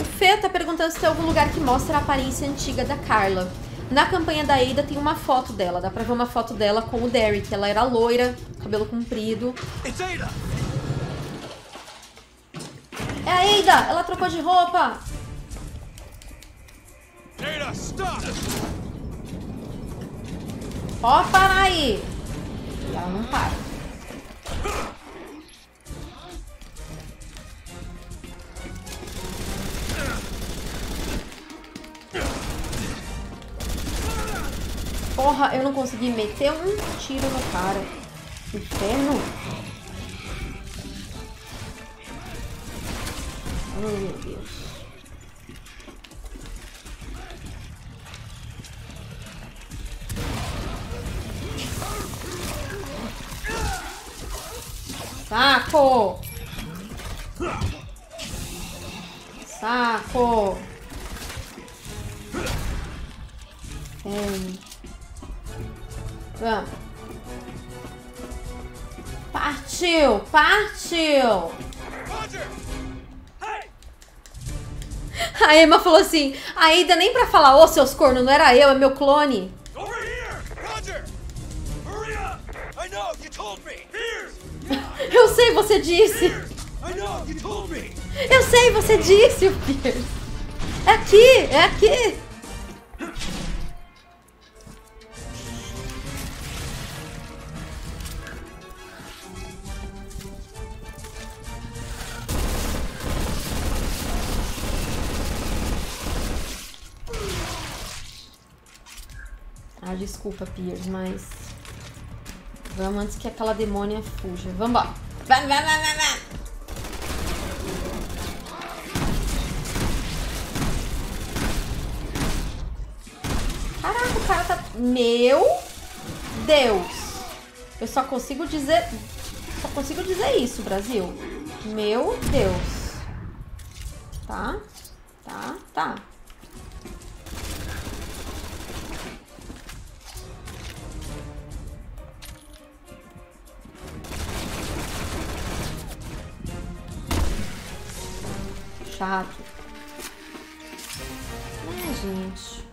O Fê tá perguntando se tem algum lugar que mostra a aparência antiga da Carla. Na campanha da Ada tem uma foto dela. Dá pra ver uma foto dela com o Derek. Ela era loira, cabelo comprido. É a Ada! Ela trocou de roupa! Ada, stop! Ó, para aí! E ela não para. Porra, eu não consegui meter um tiro no cara. Inferno. Ai, meu Deus. Saco! Saco! Tem. Vamos. Partiu! Partiu! A Emma falou assim, a Ada nem pra falar, ô oh, seus cornos, não era eu, é meu clone. Eu sei, você disse. Eu sei, você disse, Piers. É aqui, é aqui. Ah, desculpa, Piers, mas... Vamos antes que aquela demônia fuja. Vambora! Vamos, vamos, vamos, vamos! Caraca, o cara tá... Meu Deus! Eu só consigo dizer... Só consigo dizer isso, Brasil. Meu Deus. Tá, tá, tá. Chato. Ai, gente.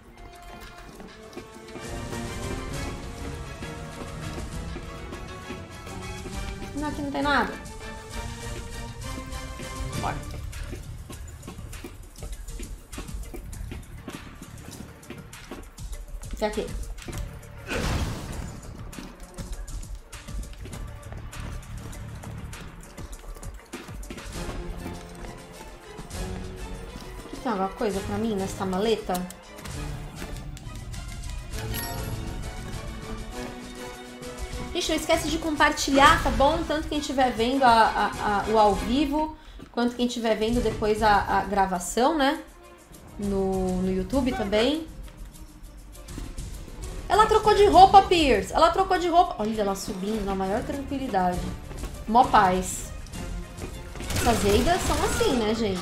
Não, aqui não tem nada. Bora. Isso aqui. Tem alguma coisa pra mim nessa maleta? Gente, não esquece de compartilhar, tá bom? Tanto quem estiver vendo a, a, a, o ao vivo, quanto quem estiver vendo depois a, a gravação, né? No, no YouTube também. Ela trocou de roupa, Piers! Ela trocou de roupa! Olha ela subindo na maior tranquilidade. Mó paz. Essas eidas são assim, né, gente?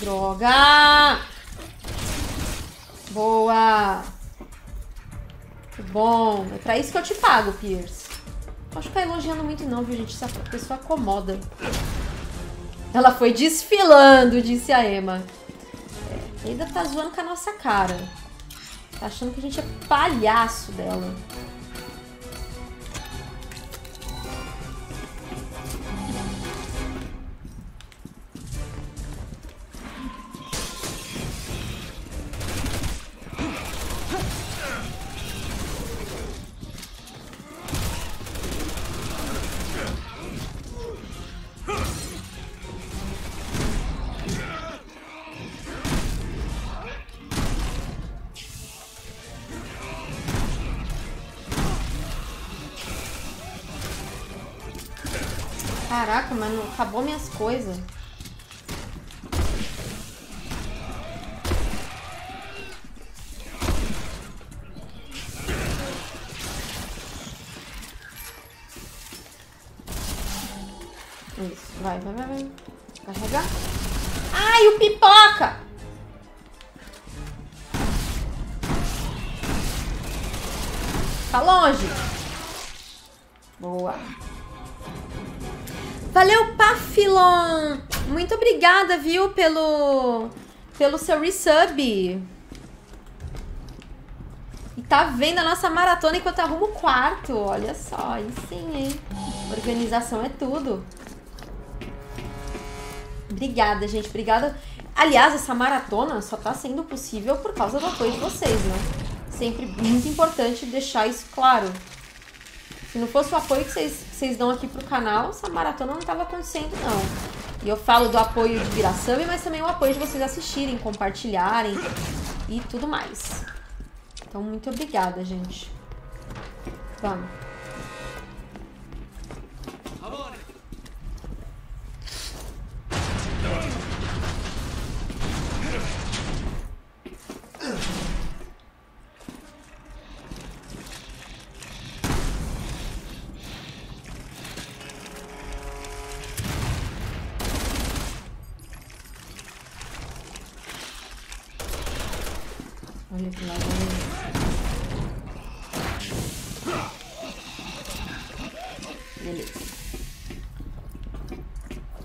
Droga! Boa! Muito bom! É pra isso que eu te pago, Piers. Não acho que tá elogiando muito não, viu, gente? Essa pessoa acomoda. Ela foi desfilando, disse a Emma. É, ainda tá zoando com a nossa cara. Tá achando que a gente é palhaço dela. Caraca, mas não acabou minhas coisas. Isso, vai, vai, vai, vai. Carregar. Ai, o pipoca! Tá longe. Boa. Valeu, Pafilon! Muito obrigada, viu, pelo, pelo seu resub. E tá vendo a nossa maratona enquanto arrumo o quarto. Olha só, aí sim, hein? Organização é tudo. Obrigada, gente. Obrigada. Aliás, essa maratona só tá sendo possível por causa do apoio de vocês, né? sempre muito importante deixar isso claro. Se não fosse o apoio que vocês, que vocês dão aqui pro canal, essa maratona não estava acontecendo, não. E eu falo do apoio de virar sub, mas também o apoio de vocês assistirem, compartilharem e tudo mais. Então, muito obrigada, gente. Vamos. Olha que lá. Beleza.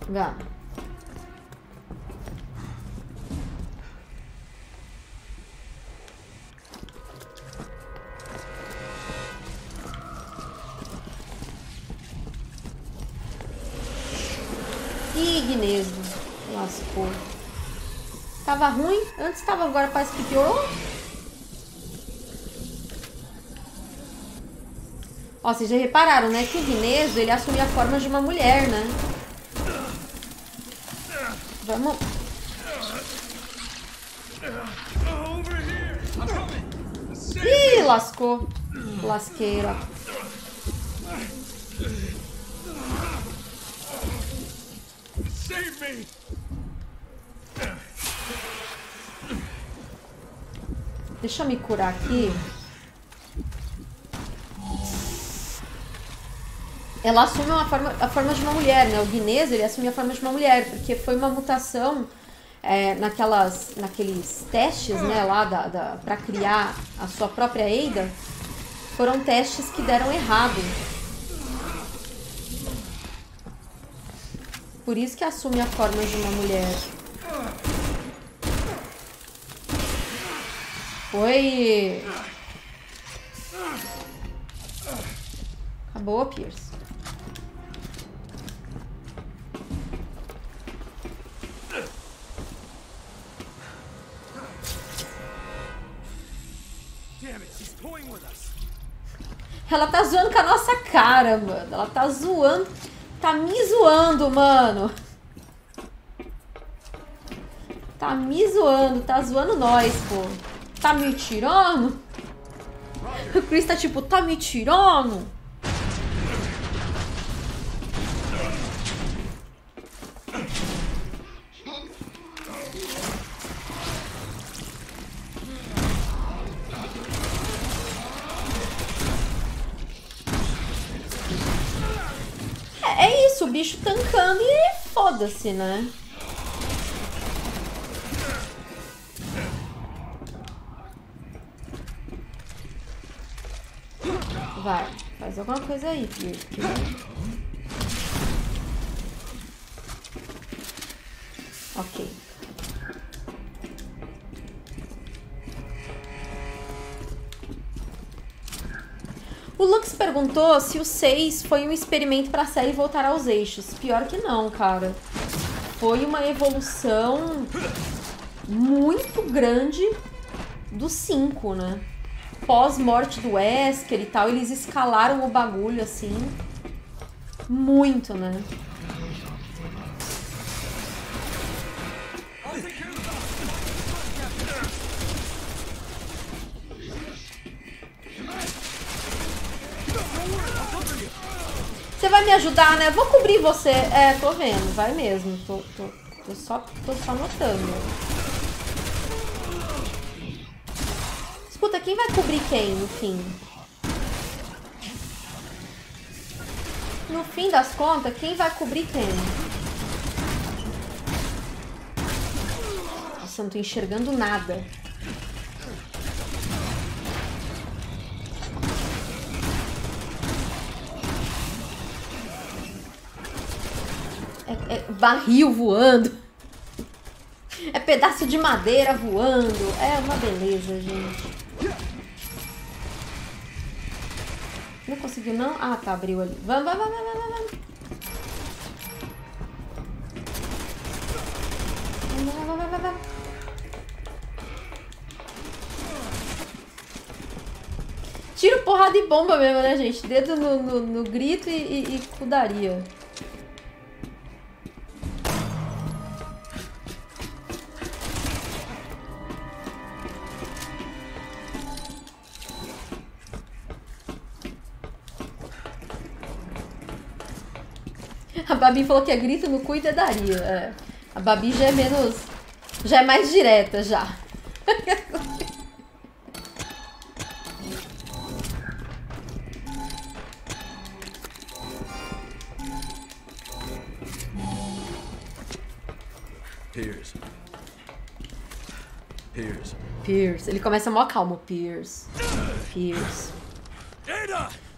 Vamos. Ih, Igneso. Lascou. Tava ruim? Antes tava, agora parece que piorou. Ó, vocês já repararam, né? Que o Igneso, ele assumiu a forma de uma mulher, né? Vamos. Ih, lascou. Lasqueira. Deixa eu me curar aqui. Ela assume uma forma, a forma de uma mulher, né? O Igneso, ele assumiu a forma de uma mulher, porque foi uma mutação é, naquelas, naqueles testes, né, lá da, da, pra criar a sua própria Ada. Foram testes que deram errado. Por isso que assume a forma de uma mulher. Oi! Acabou, Piers. Ela tá zoando com a nossa cara, mano. Ela tá zoando. Tá me zoando, mano. Tá me zoando. Tá zoando nós, pô. Tá me tirando? O Chris tá tipo, tá me tirando? O bicho tancando e foda-se, né? Vai, faz alguma coisa aí, Piers. Ok. O Lux perguntou se o seis foi um experimento para a série voltar aos eixos. Pior que não, cara. Foi uma evolução muito grande do cinco, né? Pós-morte do Wesker e tal, eles escalaram o bagulho, assim, muito, né? Você vai me ajudar, né? Vou cobrir você. É, tô vendo. Vai mesmo. Tô, tô, tô, só, tô só notando. Escuta, quem vai cobrir quem, no fim? No fim das contas, quem vai cobrir quem? Nossa, eu não tô enxergando nada. É barril voando. É pedaço de madeira voando. É uma beleza, gente. Não conseguiu, não? Ah, tá, abriu ali. Vamos, vamos, vamos, vamos, vamos. Vamos, vamos, vamos, vamos. porrada e bomba mesmo, né, gente? Dedo no, no, no grito e, e, e cudaria. A Babi falou que é grito no cu e dedaria. É. A Babi já é menos... Já é mais direta, já. Piers. Piers. Piers. Ele começa mó calmo. Piers. Piers.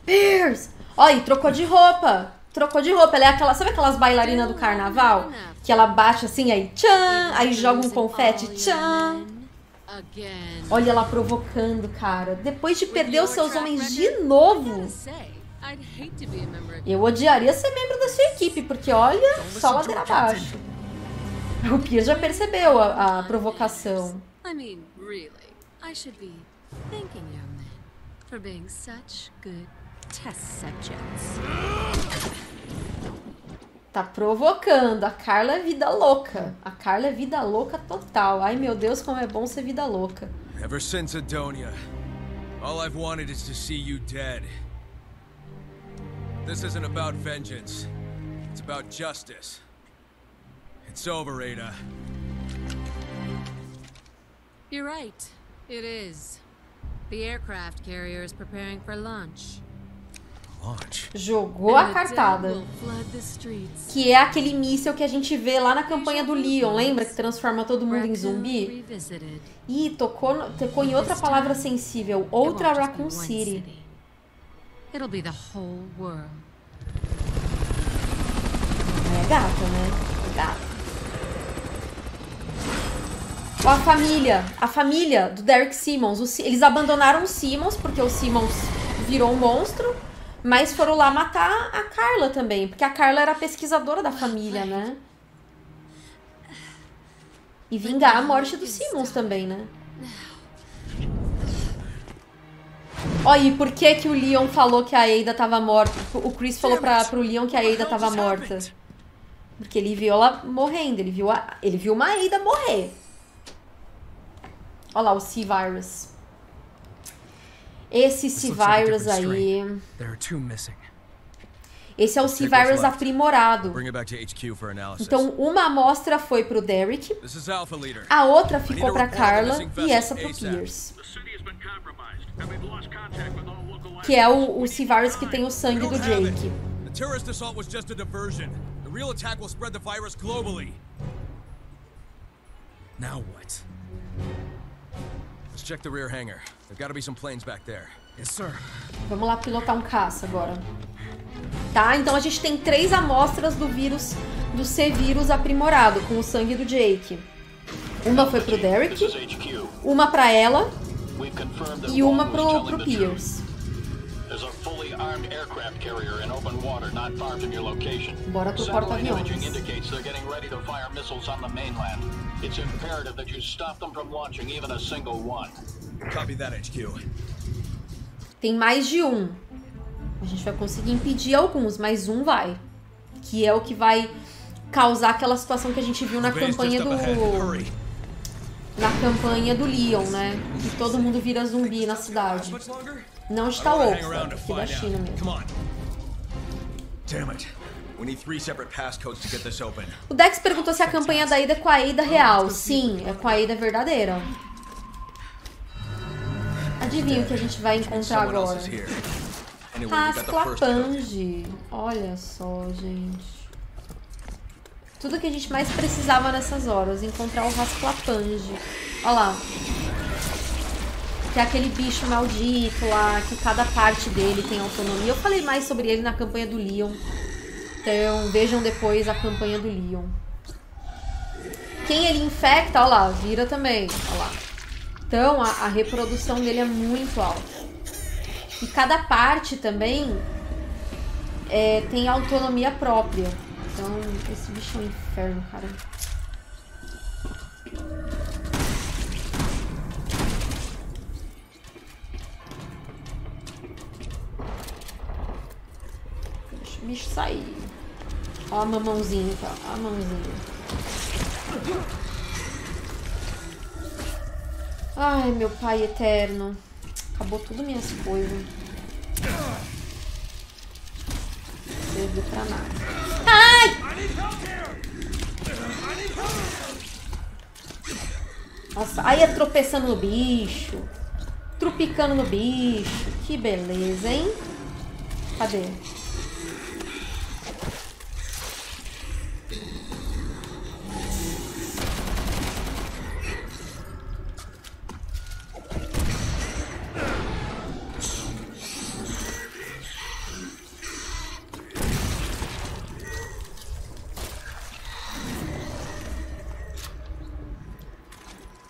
Piers! Ó, e trocou de roupa. Trocou de roupa, ela é aquela, sabe aquelas bailarinas do carnaval? Que ela bate assim, aí tchan, aí joga um confete, tchan. Olha ela provocando, cara. Depois de perder os seus homens de novo. Eu odiaria ser membro da sua equipe, porque olha, só ladeira abaixo. O Piers já percebeu a, a provocação. Tá provocando. A Carla é vida louca. A Carla é vida louca total. Ai, meu Deus, como é bom ser vida louca. Ever since Edonia, all I've wanted is to see you dead. This isn't about vengeance. It's about justice. It's over, Ada. You're right. It is. The aircraft carrier is preparing for launch. Jogou a cartada. Que é aquele míssel que a gente vê lá na campanha do Leon, lembra? Que transforma todo mundo em zumbi. Ih, tocou, tocou em outra palavra sensível. Outra Raccoon City. É gato, né? Gato. Ó, a família. A família do Derek Simmons. O, eles abandonaram o Simmons, porque o Simmons virou um monstro. Mas foram lá matar a Carla também, porque a Carla era a pesquisadora da família, né? E vingar a morte do Simmons também, né? Ó, e por que que o Leon falou que a Ada tava morta? O Chris falou pra, pro Leon que a Ada tava morta. Porque ele viu ela morrendo, ele viu, a, ele viu uma Ada morrer. Ó lá, o C-Virus. Esse C-Virus aí... Esse é o C-Virus aprimorado. Então, uma amostra foi pro Derek, a outra ficou pra Carla e essa pro Piers. Que é o, o C-Virus que tem o sangue do Jake. Now what? Check the rear hangar. There's got to be some planes back there. Yes, sir. Vamos lá pilotar um caça agora. Tá? Então a gente tem três amostras do vírus, do C-Vírus aprimorado com o sangue do Jake. Uma foi pro Derek, uma pra ela e uma pro, pro Piers. Bora pro porta-aviões. Tem mais de um. A gente vai conseguir impedir alguns, mas um vai. Que é o que vai causar aquela situação que a gente viu na campanha do... Na campanha do Leon, né? Que todo mundo vira zumbi na cidade. Não está o outro, da China mesmo. O Dex perguntou se a campanha da Ada é com a Ada real. Sim, é com a Ada verdadeira. Adivinha o que a gente vai encontrar agora. Rasklapanje. Olha só, gente. Tudo que a gente mais precisava nessas horas. Encontrar o Rasklapanje. Olha lá. Que é aquele bicho maldito lá, que cada parte dele tem autonomia. Eu falei mais sobre ele na campanha do Leon. Então, vejam depois a campanha do Leon. Quem ele infecta, olha lá, vira também. Olha lá. Então, a, a reprodução dele é muito alta. E cada parte também é, tem autonomia própria. Então, esse bicho é um inferno, cara. bicho sair. Ó a mamãozinha, tá? Ó a mamãozinha. Ai, meu pai eterno. Acabou tudo minhas coisas. Não serviu pra nada. Ai! Nossa, aí é tropeçando no bicho. Trupicando no bicho. Que beleza, hein? Cadê?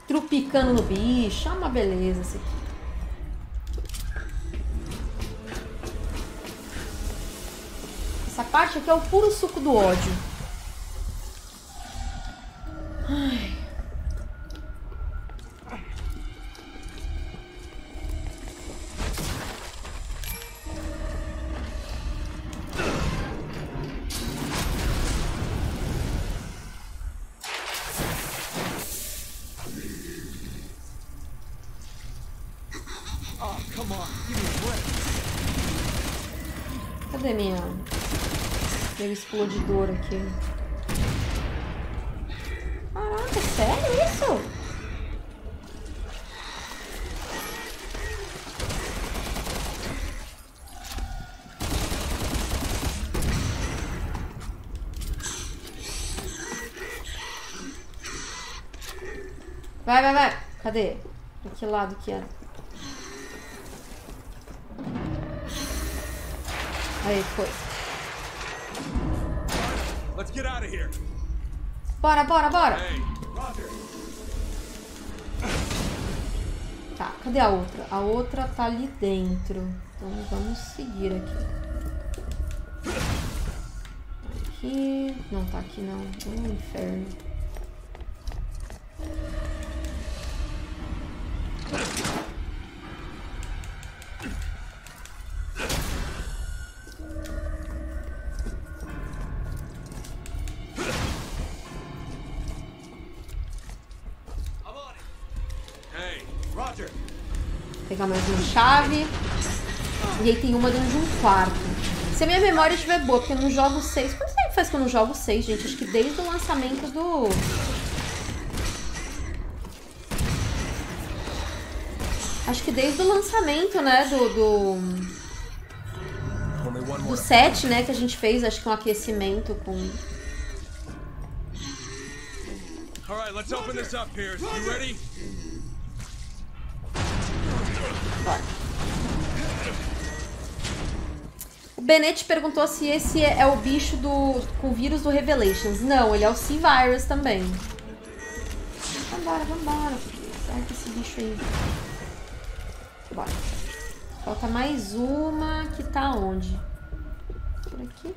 Trupicando no bicho. É uma beleza isso aqui. Essa parte aqui é o puro suco do ódio. Ai. Cadê minha... Meu explodidor aqui. Caraca, sério isso? Vai, vai, vai. Cadê? De que lado que é? Aí, foi. Bora, bora, bora! Tá, cadê a outra? A outra tá ali dentro. Então vamos seguir aqui. Aqui. Não tá aqui não. Hum, inferno. Mais uma chave. E aí tem uma dentro de um quarto. Se a minha memória estiver boa, porque eu não jogo seis. Quanto tempo faz que eu não jogo seis, gente? Acho que desde o lançamento do... Acho que desde o lançamento, né? Do... Do, do sete, né? Que a gente fez, acho que um aquecimento com... Alright, let's open this up, Piers. You ready? O Benete perguntou se esse é o bicho do com o vírus do Revelations. Não, ele é o C-Virus também. Vambora, vambora. Sai com esse bicho aí. Bora. Falta mais uma que tá onde? Por aqui.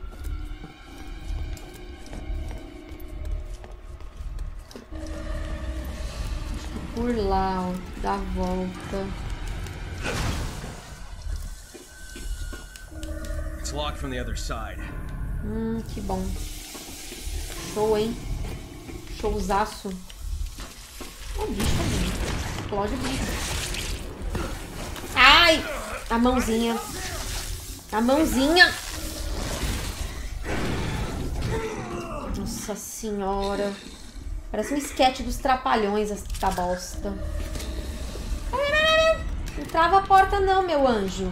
Acho que por lá, ó. Dá a volta. It's locked from the other side. Hum, que bom. Show, hein? Showzaço. O bicho ali. Explode o bicho. Ai! A mãozinha. A mãozinha. Nossa senhora. Parece um esquete dos Trapalhões essa bosta. Não trava a porta não, meu anjo.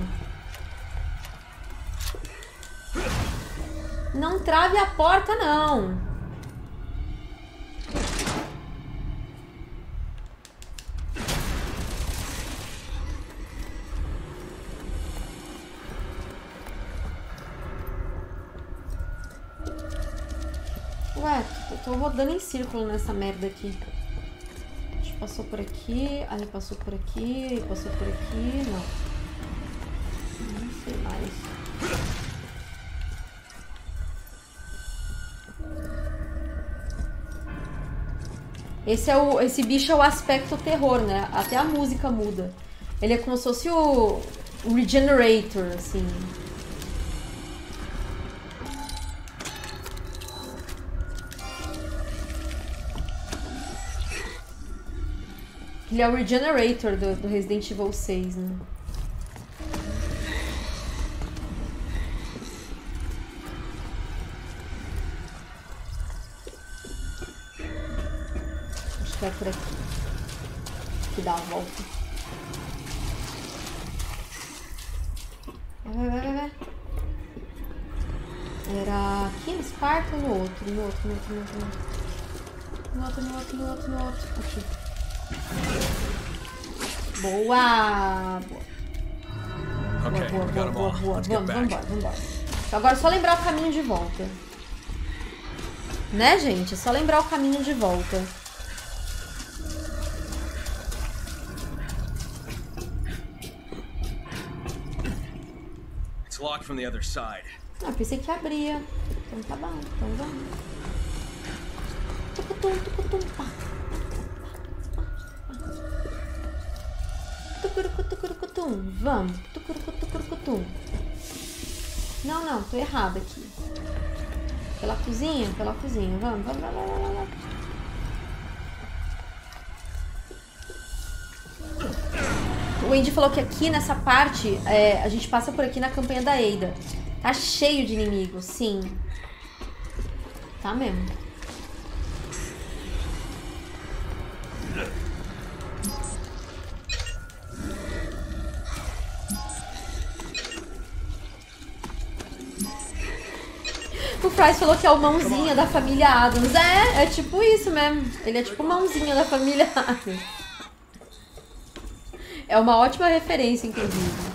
Não trave a porta não. Ué, eu tô rodando em círculo nessa merda aqui. Passou por aqui, aí passou por aqui, aí passou por aqui, não. Não sei mais. Esse, é o, esse bicho é o aspecto terror, né? Até a música muda. Ele é como se fosse o Regenerator, assim. Ele é o Regenerator do, do Resident Evil seis, né? Acho que é por aqui que dá a volta. Vai, vai, vai, vai. Era aqui no Esparta ou no outro? No outro, no outro, no outro, no outro, no outro, no outro, no outro. Aqui. Boa! Boa, boa, boa, boa, boa. Vamos, vamos embora, vamos embora. Agora é só lembrar o caminho de volta. Né, gente? É só lembrar o caminho de volta. It's locked from the other side. Ah, pensei que abria. Então tá bom, então vamos. Vamos. Não, não, tô errada aqui. Pela cozinha, pela cozinha. Vamos, vamos, vamos, vamos, vamos. O Andy falou que aqui nessa parte, é, a gente passa por aqui na campanha da Ada. Tá cheio de inimigos, sim. Tá mesmo. O Price falou que é o mãozinha da família Adams. É, é tipo isso mesmo. Ele é tipo mãozinha da família Adams. É uma ótima referência, inclusive.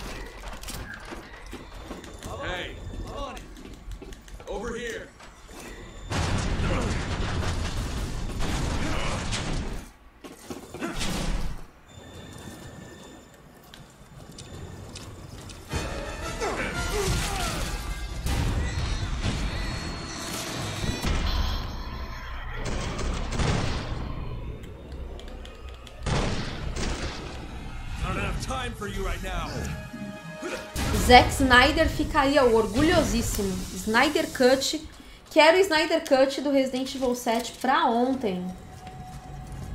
Zack Snyder ficaria orgulhosíssimo. Snyder Cut. Quero o Snyder Cut do Resident Evil sete pra ontem.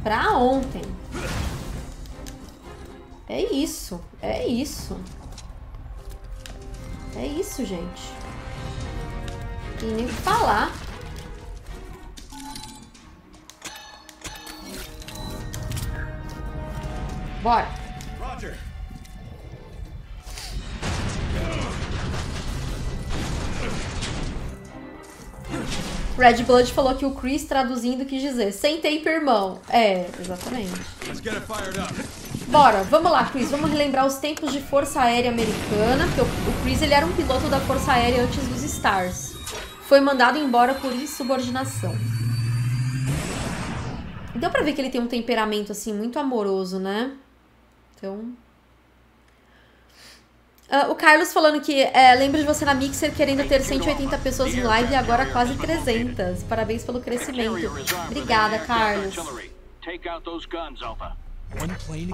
Pra ontem. É isso. É isso. É isso, gente. E nem falar. Bora. Roger. Red Blood falou que o Chris, traduzindo, quis dizer sem tempo, irmão. É, exatamente. Bora, vamos lá, Chris. Vamos relembrar os tempos de Força Aérea Americana. Porque o Chris, ele era um piloto da Força Aérea antes dos Stars. Foi mandado embora por insubordinação. Deu pra ver que ele tem um temperamento, assim, muito amoroso, né? Então... Uh, o Carlos falando que é, lembra de você na Mixer querendo ter cento e oitenta pessoas em live e agora quase trezentas. Parabéns pelo crescimento. Obrigada, Carlos. Oh,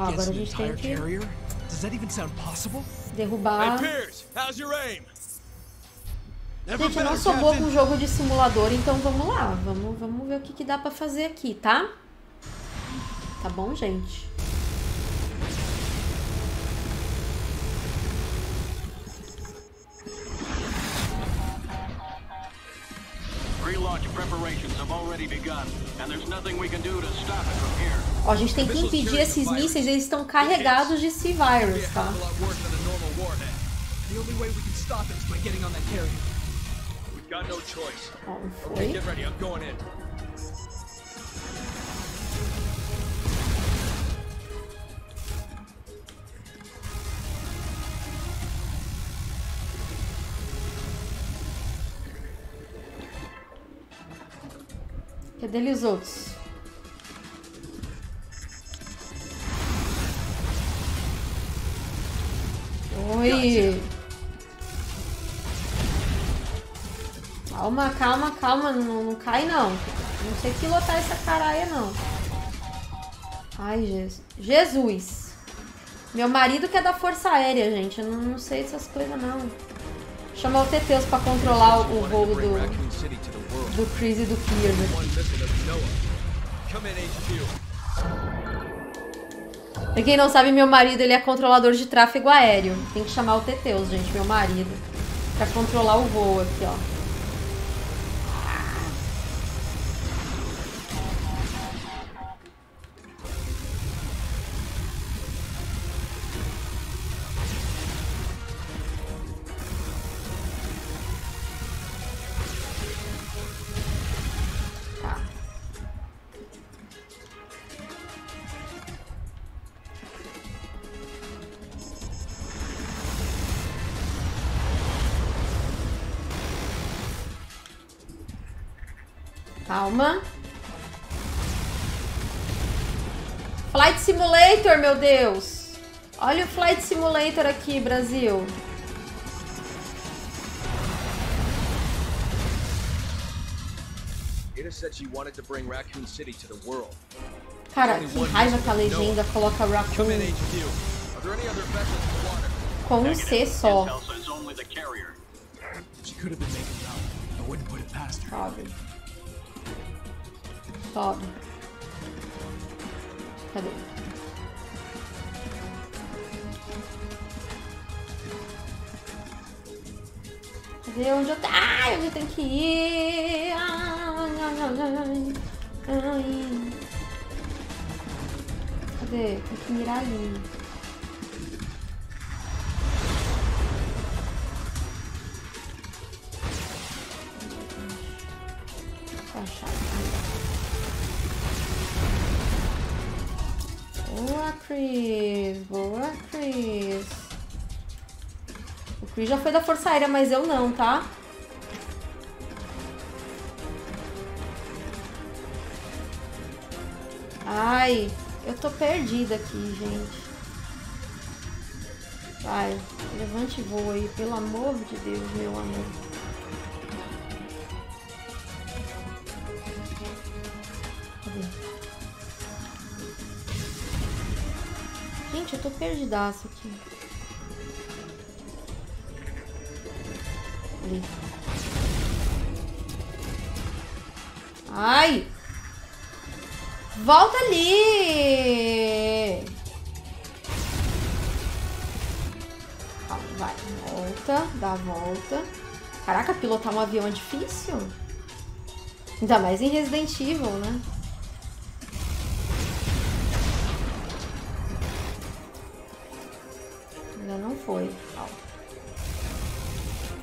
agora a gente tem que derrubar. Gente, eu não sou boa com jogo de simulador, então vamos lá. Vamos, vamos ver o que, que dá pra fazer aqui, tá? Tá bom, gente? Ó, a gente tem que impedir esses mísseis, eles estão carregados de C-Virus, tá? Ó, foi. Cadê eles outros? Oi! Calma, calma, calma. Não, não cai, não. Não sei que lotar essa caralha, não. Ai, Jesus. Jesus! Meu marido que é da Força Aérea, gente. Eu não, não sei essas coisas, não. Chamar o Teteus pra controlar o, o voo do... do Chris e do Piers. Pra quem não sabe, meu marido, ele é controlador de tráfego aéreo. Tem que chamar o Teteus, gente, meu marido. Pra controlar o voo aqui, ó. Calma. Flight Simulator, meu Deus. Olha o Flight Simulator aqui, Brasil. Cara, que raiva que a legenda coloca Raccoon com um C só. Sabe? Sobe. Cadê? Cadê onde eu... Ah, onde eu tenho que ir? Cadê? Tem que mirar ali. Vou achar aqui. Boa, Chris. Boa, Chris. O Chris já foi da Força Aérea, mas eu não, tá? Ai, eu tô perdida aqui, gente. Vai, levante e voa aí, pelo amor de Deus, meu amor. Gente, eu tô perdidaço aqui. Ali. Ai! Volta ali! Calma, vai. Volta, dá a volta. Caraca, pilotar um avião é difícil. Ainda mais em Resident Evil, né? Ainda não foi. Ó.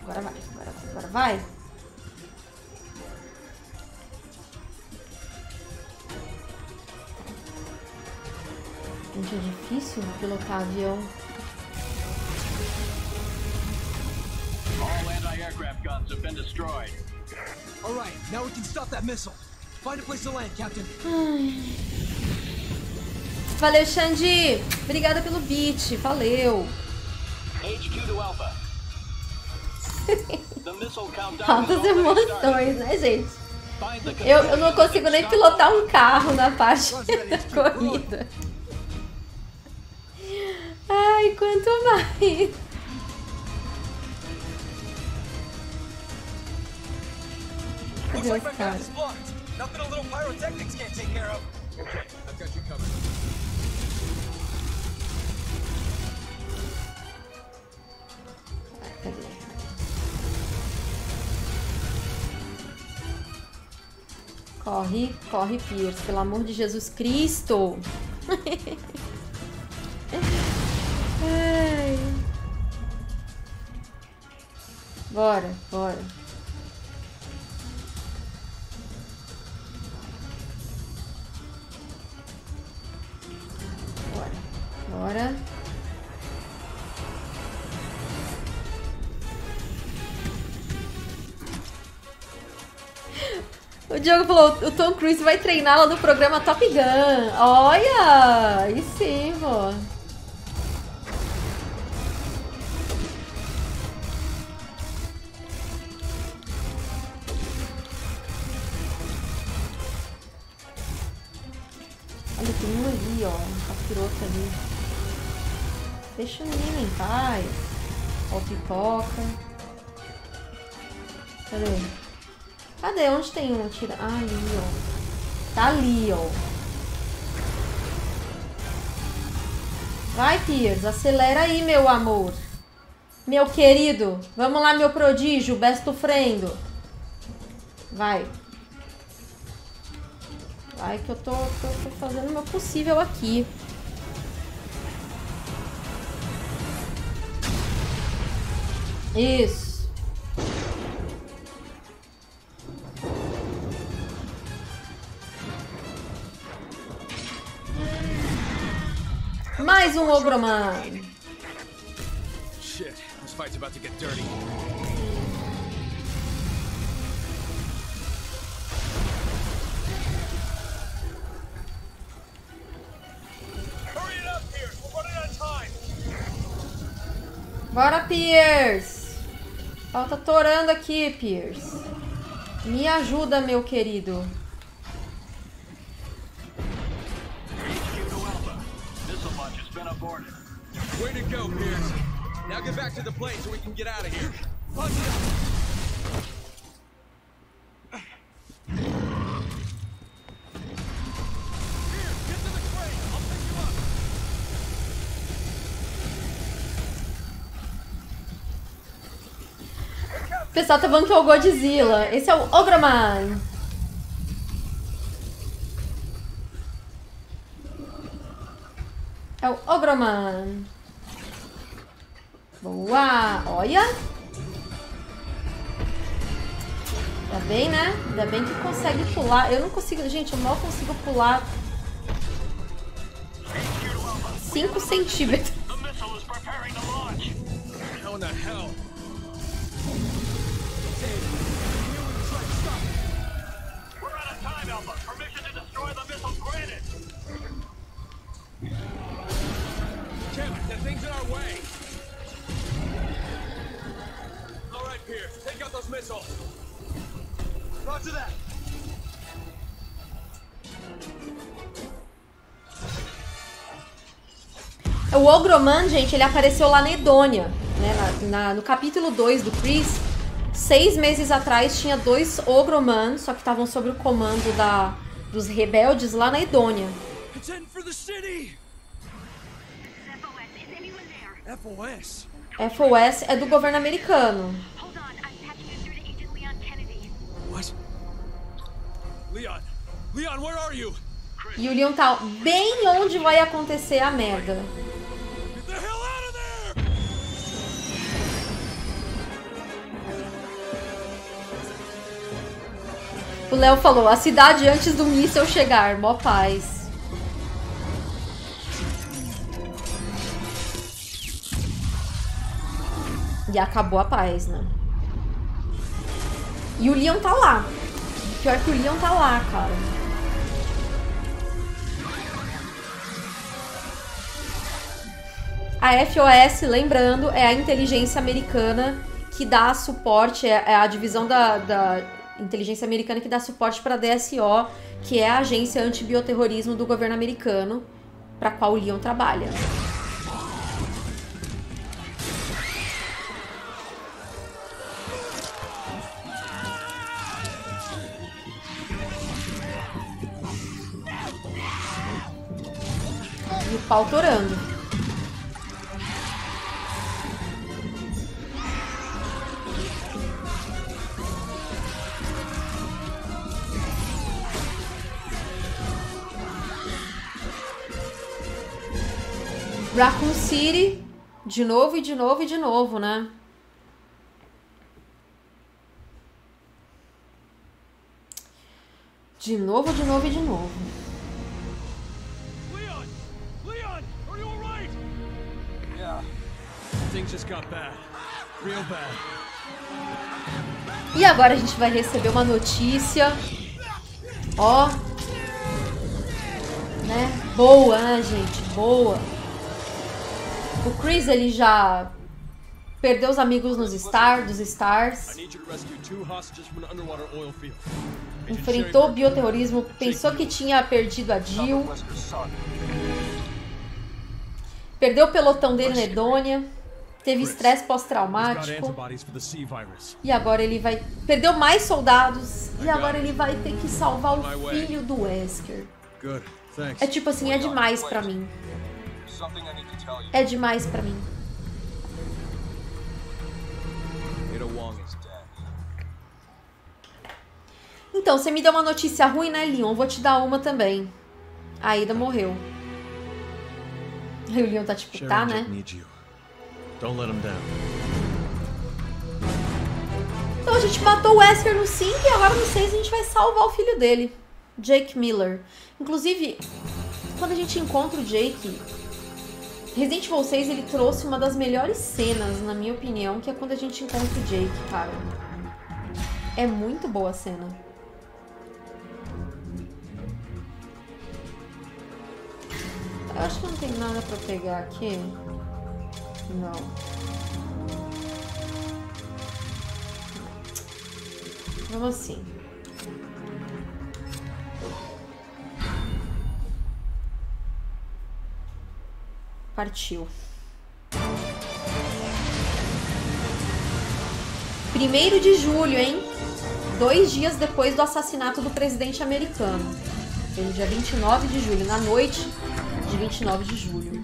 Agora vai, agora vai, agora vai. Gente, é difícil pilotar avião. All anti-aircraft guns have been destroyed. All right, now we can stop that missile. Find a place to land, Captain. Valeu, Xandi. Obrigada pelo beat. Valeu. Altas emoções, né, gente? Eu, eu não consigo nem pilotar um carro na parte da corrida. Ai, quanto mais. Cadê os caras? Cadê? Corre, corre, Piers, pelo amor de Jesus Cristo. Ai. Bora, bora. Bora, bora. O Diogo falou, o Tom Cruise vai treinar lá no programa Top Gun. Olha! E sim, pô. Olha, tem um ali, ó. Um capiroto ali. Deixa o menino em paz. Ó, pipoca. Cadê? Cadê? Onde tem um? Tira... Ah, ali, ó. Tá ali, ó. Vai, Piers, acelera aí, meu amor. Meu querido, vamos lá, meu prodígio, besto friend. Vai. Vai que eu tô, tô, tô fazendo o meu possível aqui. Isso. Mais um Ogroman. Shit, this fight's about to get dirty. Hurry it up, Piers. We're running out of time. Bora, Piers. Ela tá torando aqui, Piers. Me ajuda, meu querido. O pessoal tá falando que é o Godzilla. Esse é o Ogroman. É o Ogroman. Boa! Olha! Ainda bem, né? Ainda bem que consegue pular. Eu não consigo... Gente, eu mal consigo pular... cinco centímetros. O Ogroman, gente, ele apareceu lá na Edonia, né? na, na, no capítulo dois do Chris. Seis meses atrás tinha dois Ogroman, só que estavam sob o comando da, dos rebeldes lá na Edonia. F O S. F O S é do governo americano. Leon, Leon, where are you? E o Leon tá bem onde vai acontecer a merda. O Léo falou, a cidade antes do míssel chegar, mó paz. E acabou a paz, né? E o Leon tá lá. Pior que o Leon tá lá, cara. A F O S, lembrando, é a inteligência americana que dá suporte, é a divisão da, da inteligência americana que dá suporte para a D S O, que é a agência antibioterrorismo do governo americano, para qual o Leon trabalha. E o pau torando. Raccoon City, de novo e de novo e de novo, né? De novo, de novo e de novo. E agora a gente vai receber uma notícia, ó, né? Boa, né, gente? Boa. O Chris, ele já perdeu os amigos nos Stars, dos Stars. Enfrentou o bioterrorismo, pensou que tinha perdido a Jill. Perdeu o pelotão dele na Edonia, teve estresse pós-traumático, e agora ele vai... Perdeu mais soldados, e agora ele vai ter que salvar o filho do Wesker. É tipo assim, é demais pra mim. É demais pra mim. Então, você me deu uma notícia ruim, né, Leon? Vou te dar uma também. A Ada morreu. E o Leon tá tipo, Sherry, tá, né? Então a gente matou o Wesker no cinco e agora no seis a gente vai salvar o filho dele, Jake Muller. Inclusive, quando a gente encontra o Jake, Resident Evil seis ele trouxe uma das melhores cenas, na minha opinião, que é quando a gente encontra o Jake, cara. É muito boa a cena. Eu acho que não tem nada pra pegar aqui. Não. Vamos assim. Partiu. Primeiro de julho, hein? Dois dias depois do assassinato do presidente americano. Foi no dia vinte e nove de julho, na noite de vinte e nove de julho.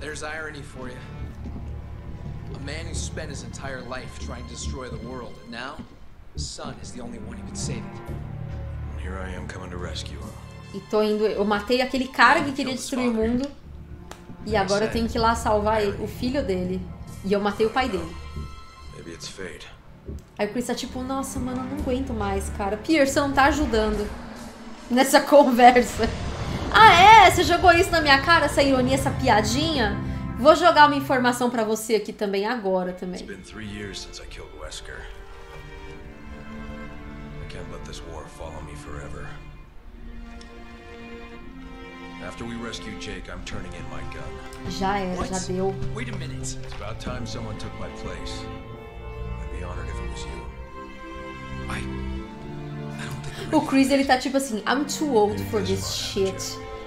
There's irony for you. A man who spent his entire life trying to destroy the world, and now his son is the only one who can save it. Here I am coming to rescue him. E tô indo, eu matei aquele cara que queria destruir o mundo e agora eu tenho que ir lá salvar ele, o filho dele. E eu matei o pai dele. Maybe it's fate. Aí o Chris tá tipo, nossa, mano, eu não aguento mais, cara. Piers, você não tá ajudando nessa conversa. Ah é? Você jogou isso na minha cara? Essa ironia, essa piadinha? Vou jogar uma informação pra você aqui também, agora também. Já era, já deu. O Chris, ele tá tipo assim, I'm too old for this shit.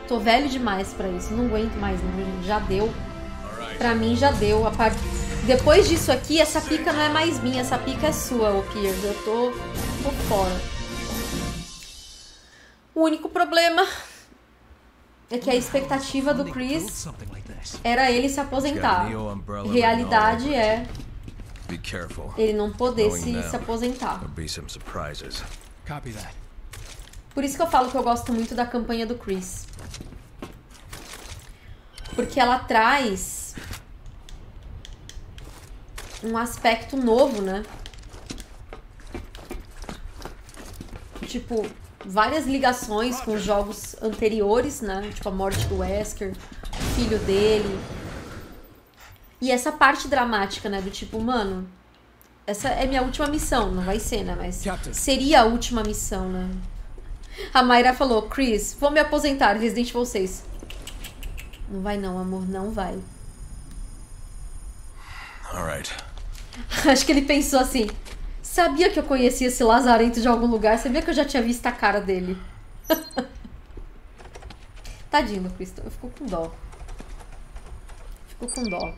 Tô velho demais pra isso, não aguento mais não, gente. Já deu. Pra mim já deu. A part... Depois disso aqui, essa pica não é mais minha, essa pica é sua, ô Piers. Eu tô... tô fora. O único problema é que a expectativa do Chris era ele se aposentar. Realidade é ele não poder se, se aposentar. Por isso que eu falo que eu gosto muito da campanha do Chris. Porque ela traz um aspecto novo, né? Tipo, várias ligações com os jogos anteriores, né? Tipo, a morte do Wesker, o filho dele. E essa parte dramática, né? Do tipo, mano, essa é minha última missão. Não vai ser, né? Mas seria a última missão, né? A Mayra falou, Chris, vou me aposentar, Resident Evil seis. Não vai não, amor, não vai. All right. Acho que ele pensou assim, sabia que eu conhecia esse lazarento de algum lugar, sabia que eu já tinha visto a cara dele. Tadinho, Chris, eu fico com dó. Fico com dó.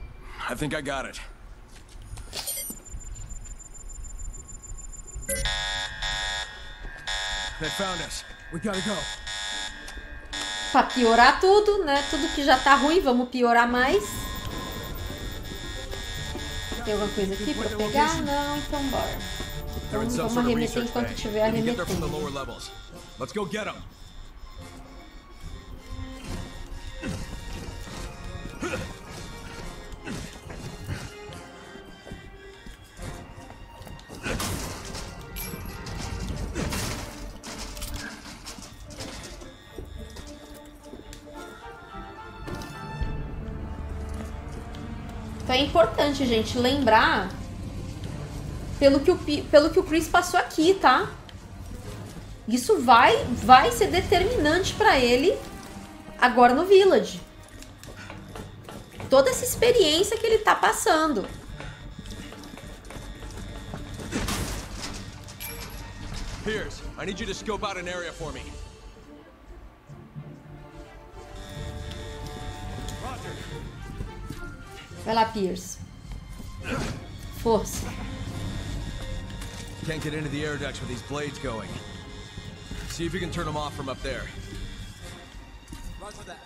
I think I got it. They found us. We gotta go. Pra piorar tudo, né? Tudo que já tá ruim, vamos piorar mais. Tem alguma coisa aqui pra pegar? Não, então bora. Vamos, vamos arremeter enquanto tiver arremetendo. É importante, gente, lembrar pelo que o, pelo que o Chris passou aqui, tá? Isso vai, vai ser determinante pra ele agora no Village. Toda essa experiência que ele tá passando. Piers, I need you to scope out an area for me. Vai lá, Piers. Força. Can't get into the air ducts with these blades going. See if you can turn them off from up there. Roger that.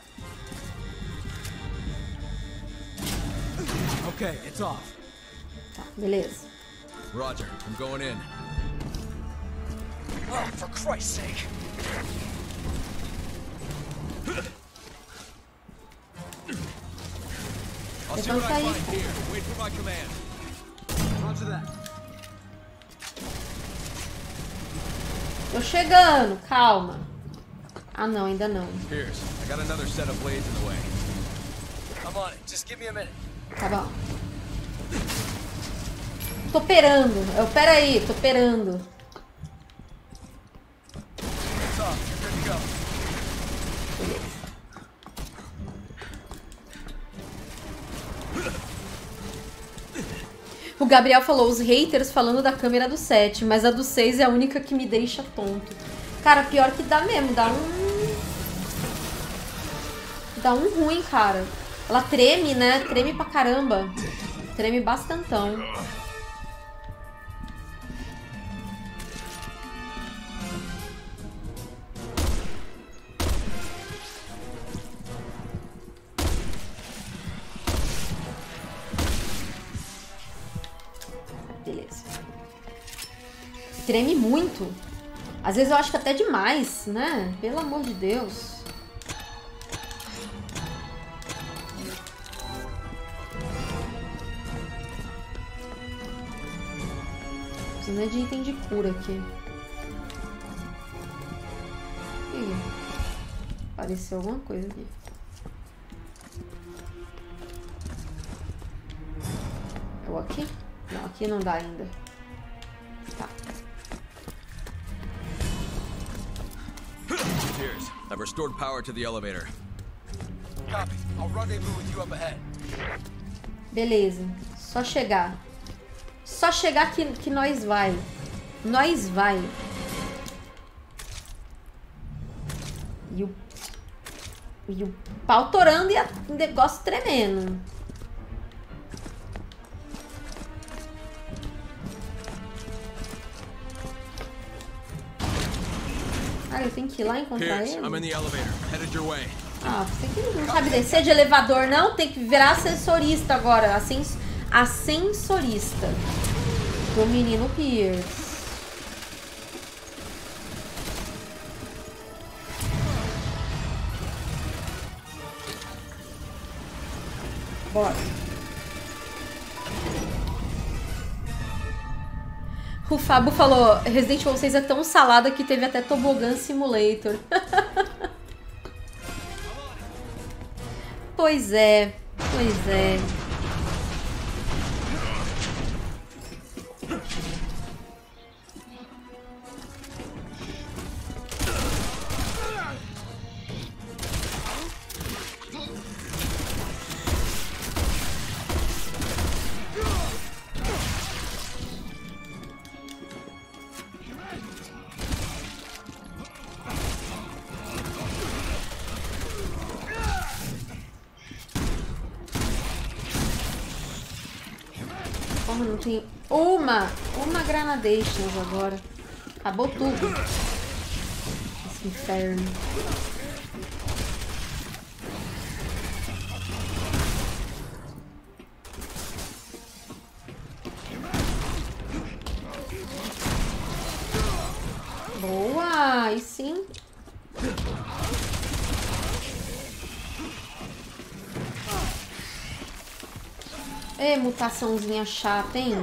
Okay, it's off. Tá, beleza. Roger, I'm going in. Oh, for Christ's sake. I'll see what I find here. Wait for my command. Roger that. Tô chegando, calma. Ah não, ainda não. Pierce, I got another set of blades in the way. I'm on it. Just give me a minute. Tá bom. Tô perando. Eu pera aí, tô perando. O Gabriel falou, os haters falando da câmera do sete, mas a do seis é a única que me deixa tonto. Cara, pior que dá mesmo, dá um... Dá um ruim, cara. Ela treme, né? Treme pra caramba. Treme bastantão. Treme muito. Às vezes eu acho que até demais, né? Pelo amor de Deus. Precisa de item de cura aqui. Ih, apareceu alguma coisa aqui. Eu aqui? Não, aqui não dá ainda. Tá. Cheers. I've restored power to the elevator. Copy. I'll rendezvous with you up ahead. Beleza. Só chegar. Só chegar que, que nós vai. Nós vai. E o, e o pau torando e o negócio tremendo. Ah, eu tenho que ir lá encontrar ele? Ah, você que não sabe descer de elevador, não? Tem que virar ascensorista agora. Ascens... Ascensorista. Do menino Piers. Bora. O Fábio falou, Resident Evil seis é tão salada que teve até Tobogã Simulator. Pois é, pois é. Tem uma, uma Granadations agora. Acabou tudo. Esse inferno. Boa, aí sim. É mutaçãozinha chata, hein?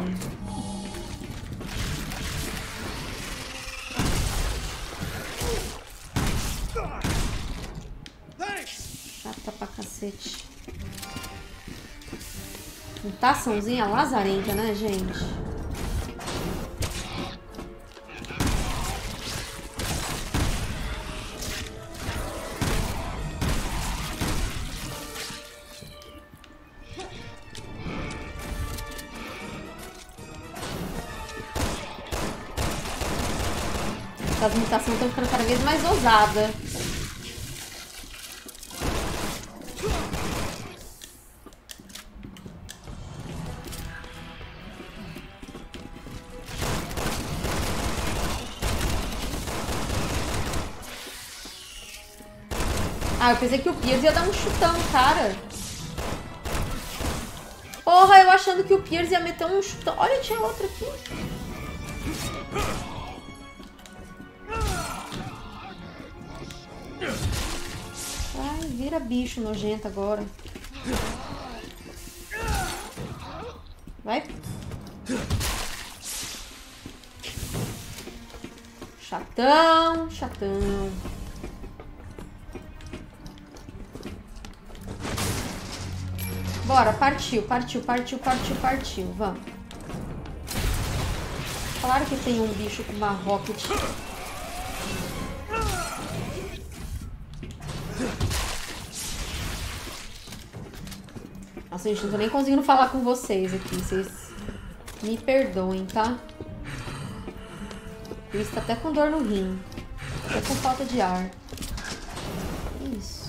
Chata pra cacete. Mutaçãozinha lazarenta, né, gente? As mutações estão ficando cada vez mais ousada. Ah, eu pensei que o Piers ia dar um chutão, cara. Porra, eu achando que o Piers ia meter um chutão. Olha, tinha outra aqui. Ai, vira bicho nojento agora. Vai. Chatão, chatão. Bora, partiu, partiu, partiu, partiu, partiu. Vamos. Claro que tem um bicho com uma rocket. Nossa, gente, não tô nem conseguindo falar com vocês aqui. Vocês me perdoem, tá? O Chris tá até com dor no rim. Até com falta de ar. Isso.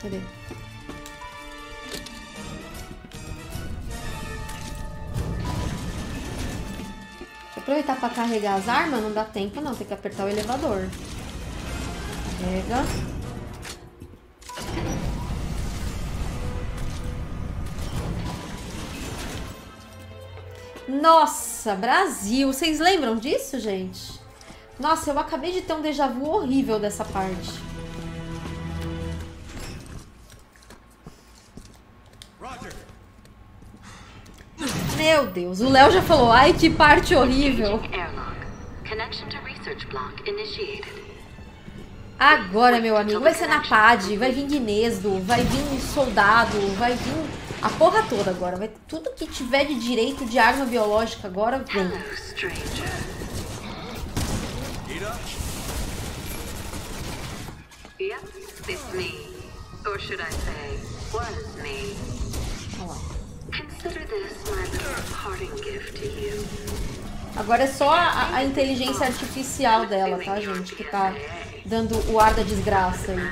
Cadê? Deixa eu aproveitar pra carregar as armas. Não dá tempo não, tem que apertar o elevador. Carrega. Nossa, Brasil! Vocês lembram disso, gente? Nossa, eu acabei de ter um déjà vu horrível dessa parte. Meu Deus, o Léo já falou, ai que parte horrível. Agora, meu amigo, vai ser na P A D, vai vir Guinesdo, vai vir soldado, vai vir a porra toda agora. Vai... Tudo que tiver de direito de arma biológica agora vem. Yep, it's me. Or should I say, was me. Agora é só a, a inteligência artificial dela, tá, gente? Que tá dando o ar da desgraça aí.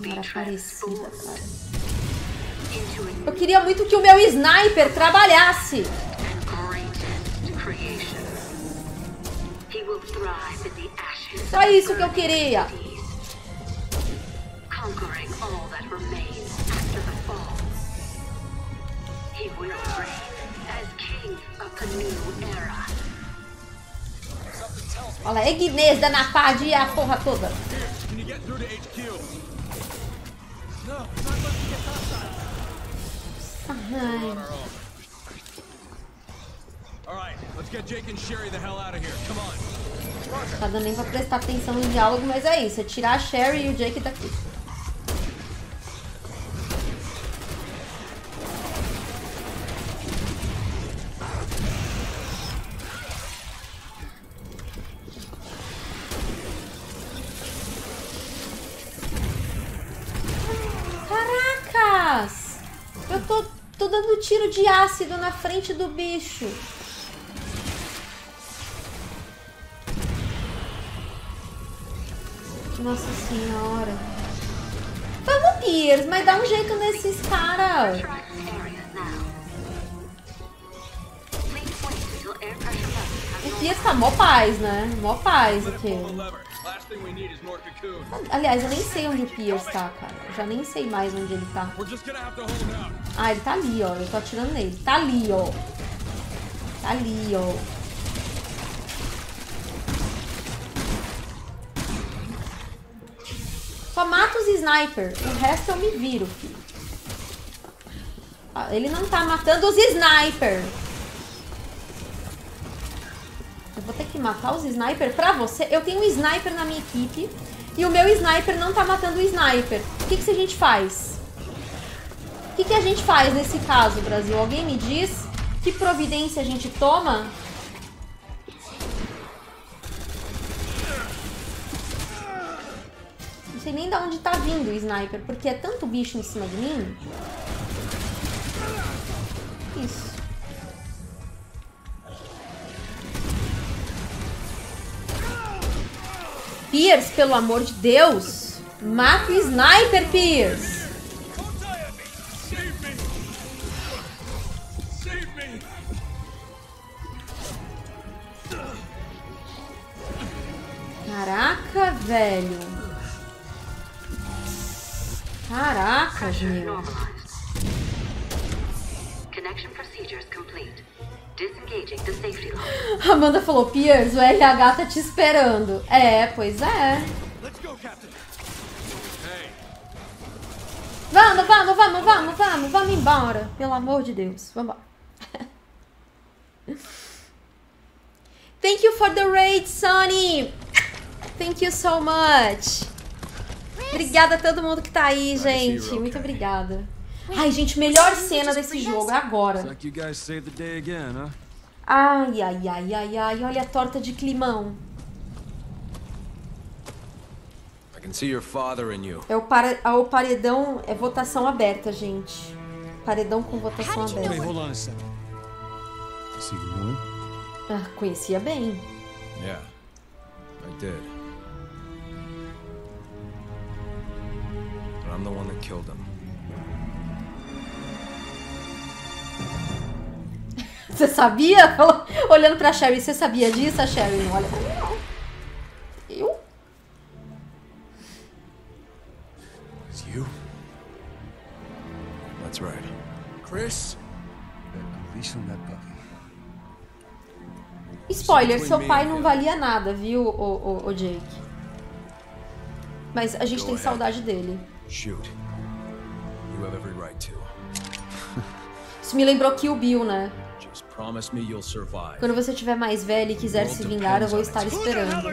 Senhora Aparecida, cara. Eu queria muito que o meu sniper trabalhasse. Só isso que eu queria. Olha lá, é Guinness da Napad e a porra toda. Ai. Tá dando nem pra prestar atenção em diálogo, mas é isso, é tirar a Sherry e o Jake daqui. Caracas! Eu tô, tô dando tiro de ácido na frente do bicho. Nossa senhora. Vamos, Piers, mas dá um jeito nesses caras. O Piers tá mó paz, né? Mó paz aqui. Aliás, eu nem sei onde o Piers tá, cara. Eu já nem sei mais onde ele tá. Ah, ele tá ali, ó. Eu tô atirando nele. Tá ali, ó. Tá ali, ó. Só mata os sniper, o resto eu me viro, filho. Ah, ele não tá matando os sniper. Eu vou ter que matar os sniper pra você. Eu tenho um sniper na minha equipe e o meu sniper não tá matando o sniper. O que que a gente faz? O que que a gente faz nesse caso, Brasil? Alguém me diz que providência a gente toma? Não sei nem de onde tá vindo o sniper, porque é tanto bicho em cima de mim isso. Piers, pelo amor de Deus! Mata o sniper, Piers! Caraca, velho! Caraca, meu! Amanda falou, Piers, o R H tá te esperando. É, pois é. Vamos, vamos, vamos, vamos, vamos, vamos embora. Pelo amor de Deus, vamos embora. Thank you for the raid, Sonny. Thank you so much. Obrigada a todo mundo que tá aí, gente. Muito obrigada. Ai, gente, melhor cena desse jogo, agora. Ai, ai, ai, ai, ai, olha a torta de climão. É o, para... o paredão, é votação aberta, gente. Paredão com votação aberta. Ah, conhecia bem. Yeah, I did. But I'm the one that killed him. Você sabia? Olhando pra Sherry, você sabia disso? A Sherry não olha pra mim, não. Eu? It's you? That's right. Chris? Spoiler, seu pai não valia nada, viu, o, o, o Jake? Mas a gente tem saudade dele. Shoot. You have every right to. Isso me lembrou Kill Bill, né? Quando você estiver mais velho e quiser se vingar, eu vou estar esperando.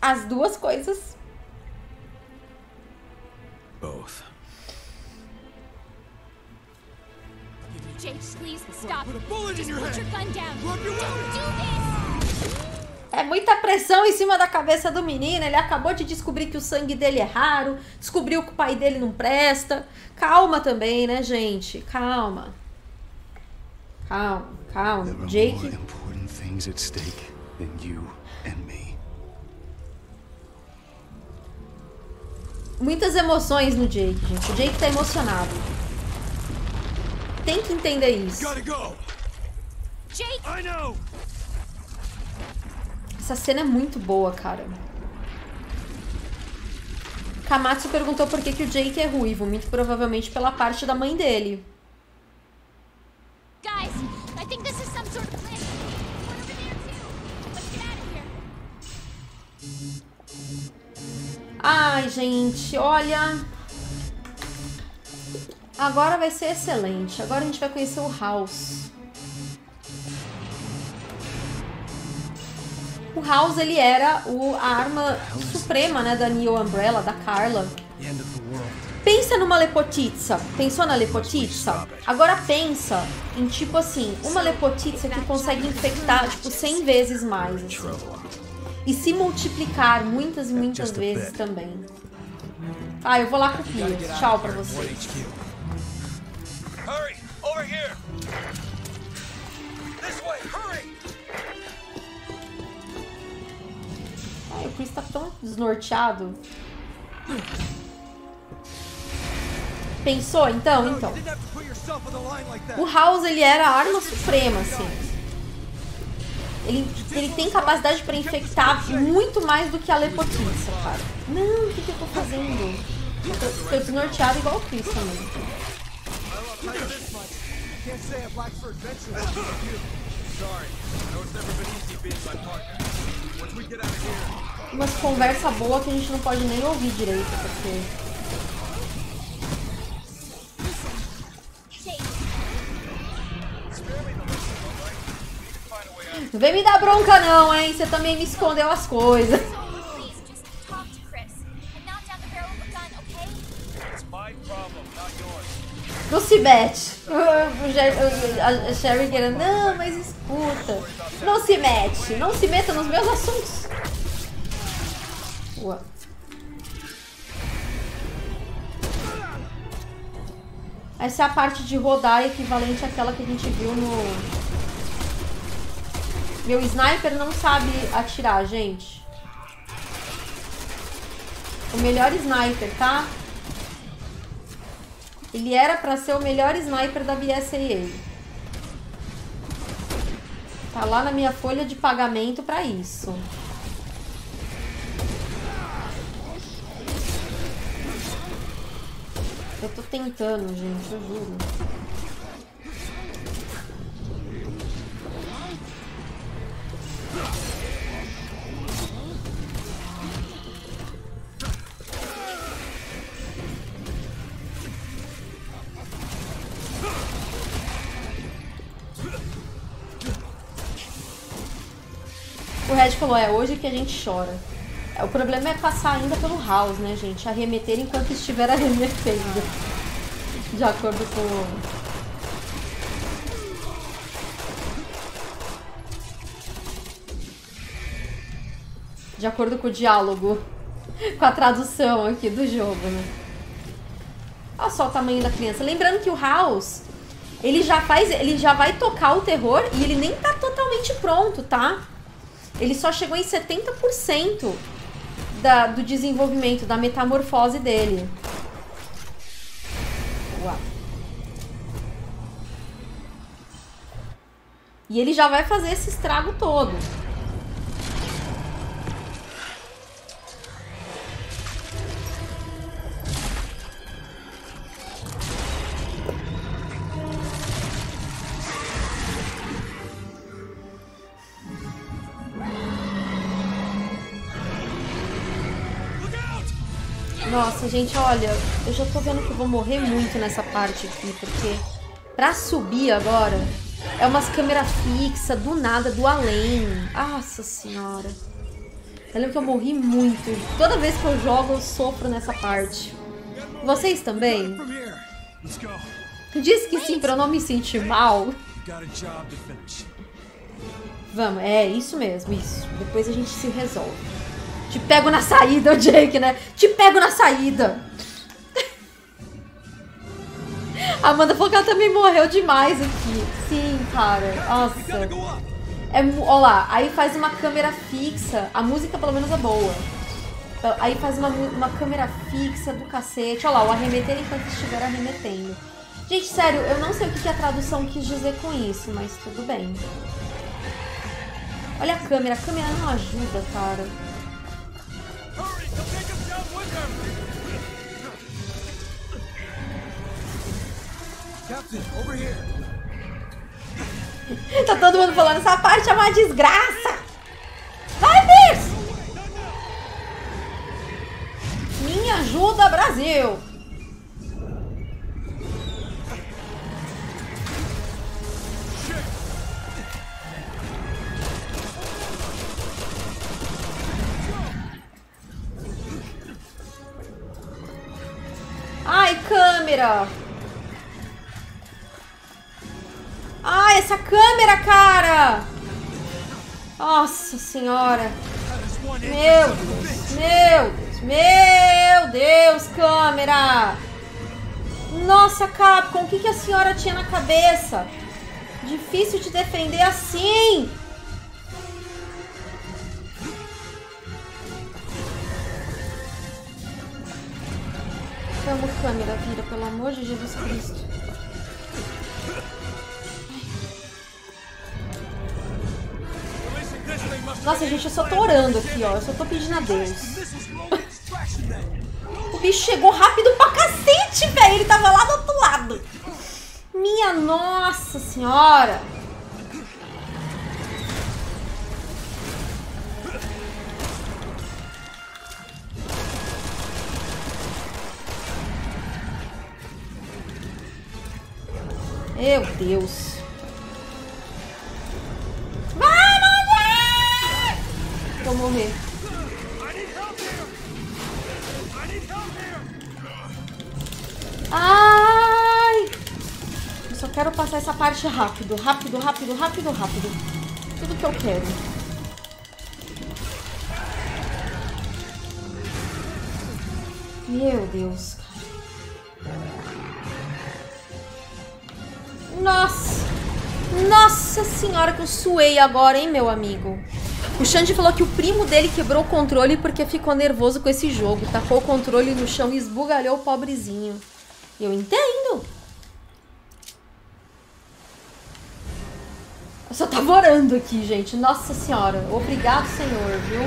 As duas coisas. Both. É muita pressão em cima da cabeça do menino. Ele acabou de descobrir que o sangue dele é raro. Descobriu que o pai dele não presta. Calma também, né, gente? Calma. Calma, calma. Jake. Muitas emoções no Jake, gente. O Jake tá emocionado. Tem que entender isso. Essa cena é muito boa, cara. Kamatsu perguntou por que, que o Jake é ruivo. Muito provavelmente pela parte da mãe dele. Ai, gente, olha... Agora vai ser excelente. Agora a gente vai conhecer o House. O House, ele era o, a arma suprema, né, da Neo Umbrella, da Carla. Pensa numa Lepotitsa. Pensou na Lepotitsa? Agora pensa em, tipo assim, uma Lepotitsa que consegue infectar, tipo, cem vezes mais. Assim. E se multiplicar muitas, muitas vezes também. Ah, eu vou lá com o Piers. Tchau pra vocês. Ai, o Chris tá tão desnorteado. Pensou? Então, então. O House, ele era a arma suprema, assim. Ele, ele tem capacidade pra infectar muito mais do que a Lepotitsa, cara. Não, o que, que eu tô fazendo? Eu tô, eu tô desnorteado igual o Chris também. Umas conversa boa que a gente não pode nem ouvir direito, porque... Não vem me dar bronca não, hein? Você também me escondeu as coisas. não se mete. A Sherry querendo, não, mas escuta. Não se mete, não se meta nos meus assuntos. Ué. Essa é a parte de rodar equivalente àquela que a gente viu no... Meu sniper não sabe atirar, gente. O melhor sniper, tá? Ele era pra ser o melhor sniper da B S A A. Tá lá na minha folha de pagamento pra isso. Eu tô tentando, gente, eu juro. O Red falou, é hoje que a gente chora. O problema é passar ainda pelo house, né, gente? Arremeter enquanto estiver arremetendo. De acordo com... De acordo com o diálogo. Com a tradução aqui do jogo, né? Olha só o tamanho da criança. Lembrando que o house, ele já faz... Ele já vai tocar o terror e ele nem tá totalmente pronto, tá? Ele só chegou em setenta por cento da, do desenvolvimento, da metamorfose dele. Uau. E ele já vai fazer esse estrago todo. Nossa, gente, olha, eu já tô vendo que eu vou morrer muito nessa parte aqui, porque pra subir agora é umas câmeras fixas, do nada, do além. Nossa senhora. Eu lembro que eu morri muito. Toda vez que eu jogo, eu sofro nessa parte. Vocês também? Diz que sim pra eu não me sentir mal. Vamos, é isso mesmo, isso. Depois a gente se resolve. Te pego na saída, o Jake, né? Te pego na saída. A Amanda falou que ela também morreu demais aqui. Sim, cara. Nossa. É, olha lá. Aí faz uma câmera fixa. A música, pelo menos, é boa. Aí faz uma, uma câmera fixa do cacete. Olha lá, o arremeter enquanto estiver arremetendo. Gente, sério, eu não sei o que a tradução quis dizer com isso, mas tudo bem. Olha a câmera. A câmera não ajuda, cara. Tá todo mundo falando, essa parte é uma desgraça. Vai, Piers! Me ajuda, Brasil! Ai, câmera! Ai, essa câmera, cara! Nossa senhora! Meu Deus! Meu Deus! Meu Deus, câmera! Nossa, Capcom, o que que a senhora tinha na cabeça? Difícil de defender assim! Vamos, câmera, vira, pelo amor de Jesus Cristo. Nossa, gente, eu só tô orando aqui, ó. Eu só tô pedindo a Deus. O bicho chegou rápido pra cacete, velho. Ele tava lá do outro lado. Minha nossa senhora. Meu Deus. Vamos! Vou morrer. Ai! quero passar essa parte rápido, rápido, rápido, rápido, rápido. Tudo que eu quero. Meu Deus, cara. Nossa! Nossa senhora que eu suei agora, hein, meu amigo? O Xande falou que o primo dele quebrou o controle porque ficou nervoso com esse jogo. Tacou o controle no chão e esbugalhou o pobrezinho. Eu entendo. Eu só tava orando aqui, gente. Nossa senhora. Obrigado, Senhor, viu?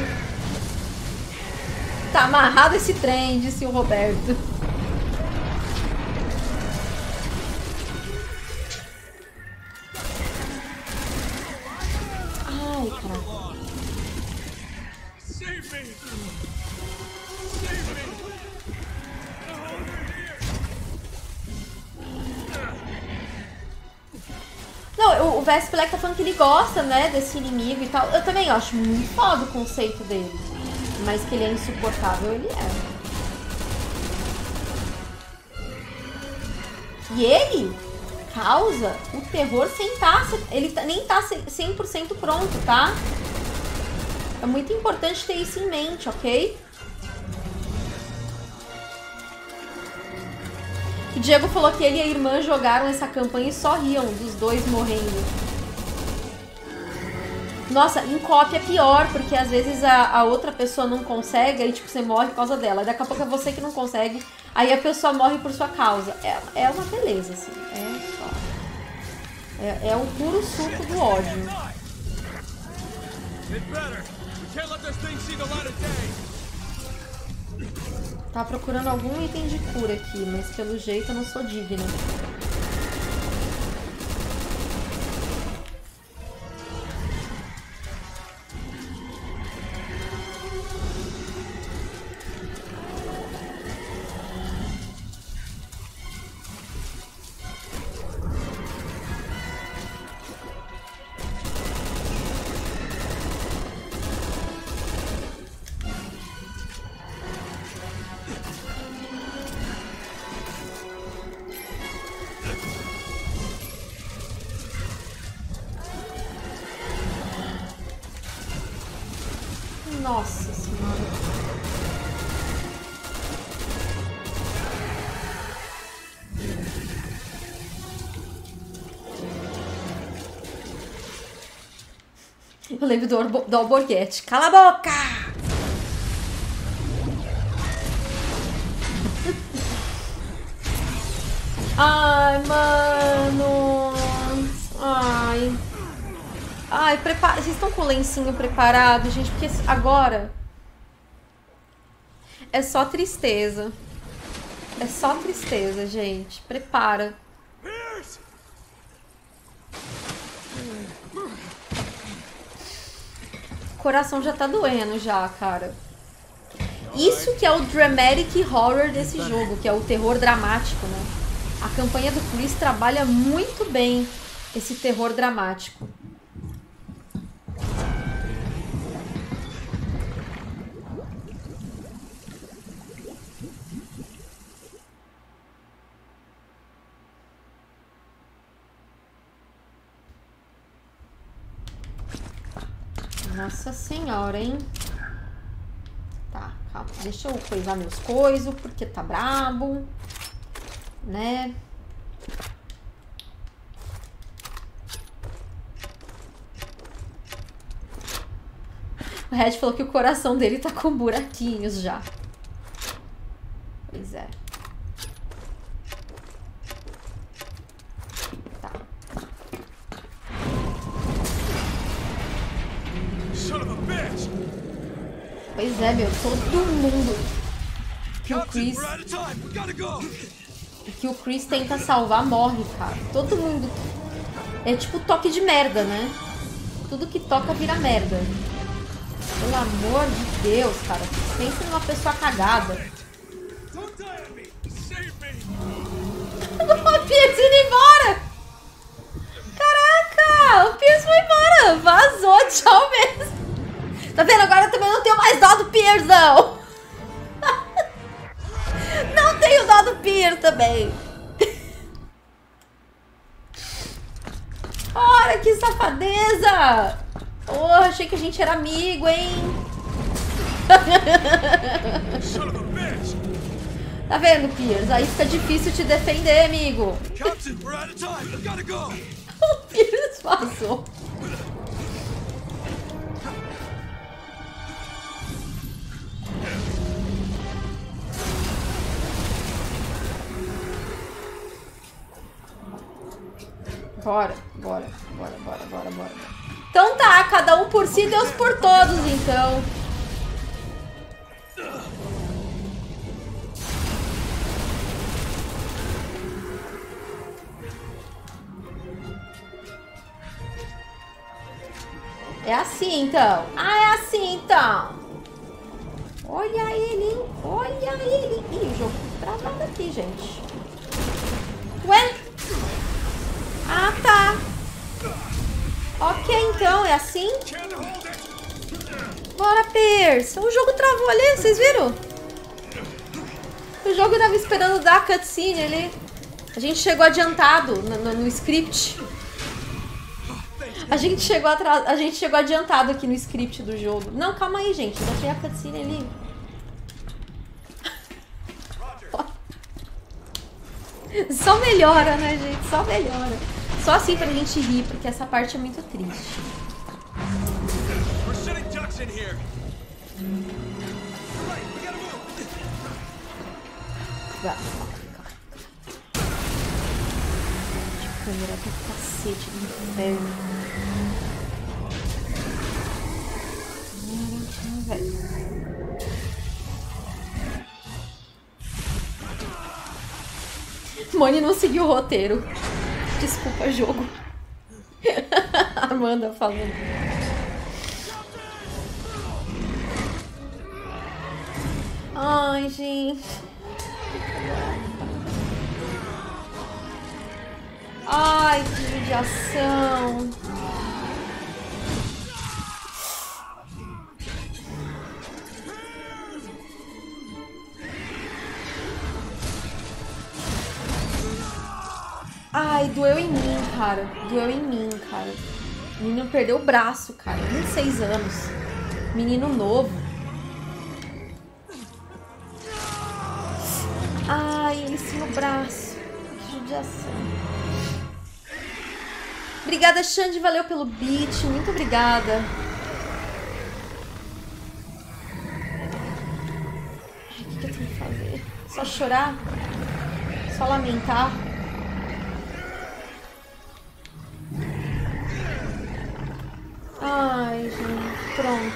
Tá amarrado esse trem, disse o Roberto. Ai, caraca. Não, o Vess Black tá falando que ele gosta, né, desse inimigo e tal. Eu também acho muito foda o conceito dele. Mas que ele é insuportável, ele é. E ele causa o terror sem estar... Ele nem tá cem por cento pronto, tá? É muito importante ter isso em mente, ok? O Diego falou que ele e a irmã jogaram essa campanha e só riam dos dois morrendo. Nossa, em copy é pior, porque às vezes a, a outra pessoa não consegue, aí tipo, você morre por causa dela. Daqui a pouco é você que não consegue, aí a pessoa morre por sua causa. É, é uma beleza, assim. É, é, é o puro suco do ódio. Tava procurando algum item de cura aqui, mas pelo jeito eu não sou digna. Nossa senhora. Eu lembro do, Orbo, do Alborguete. Cala a boca! Ai, mano. Ai. Ai, prepara... Vocês estão com o lencinho preparado, gente? Porque agora... É só tristeza. É só tristeza, gente. Prepara. Hum. O coração já tá doendo já, cara. Isso que é o dramatic horror desse jogo, que é o terror dramático, né? A campanha do Chris trabalha muito bem esse terror dramático. Nossa senhora, hein? Tá, calma. Deixa eu coisar meus coisos, porque tá brabo, né? O Red falou que o coração dele tá com buraquinhos já. Pois é. Pois é, meu, todo mundo que o Chris que o Chris tenta salvar morre, cara. Todo mundo. É tipo toque de merda, né? Tudo que toca vira merda. Pelo amor de Deus, cara. Pensa numa pessoa cagada. O Piers indo embora! Caraca! O Piers foi embora! Vazou, tchau mesmo! Tá vendo? Agora eu também não tenho mais dó do Piers, não. Não tenho dó do Piers também. Cara, que safadeza! Oh, achei que a gente era amigo, hein? Tá vendo, Piers? Aí fica difícil te defender, amigo. O Piers passou. Bora, bora, bora, bora, bora, bora. Então tá, cada um por si, Deus por todos, então. É assim, então. Ah, é assim, então. Olha ele, hein? Olha ele. Ih, o jogo travado aqui, gente. Ué? Ah, tá. Ok, então. É assim? Bora, Piers. O jogo travou ali, vocês viram? O jogo tava esperando dar a cutscene ali. A gente chegou adiantado no, no, no script. A gente chegou atras... a gente chegou adiantado aqui no script do jogo. Não, calma aí, gente. Eu botei a cutscene ali. Só melhora, né, gente? Só melhora. Só assim pra gente rir, porque essa parte é muito triste. Vai. A câmera do cacete do inferno. Moni não seguiu o roteiro. Desculpa, jogo. Amanda falando. Ai, gente. Ai, que judiação. Ai, doeu em mim, cara. Doeu em mim, cara. O menino perdeu o braço, cara. vinte e seis anos. Menino novo. Ai, ele sem o braço. Que judiação. Obrigada, Xande. Valeu pelo beat. Muito obrigada. Ai, o que eu tenho que fazer? Só chorar? Só lamentar? Ai, gente, pronto.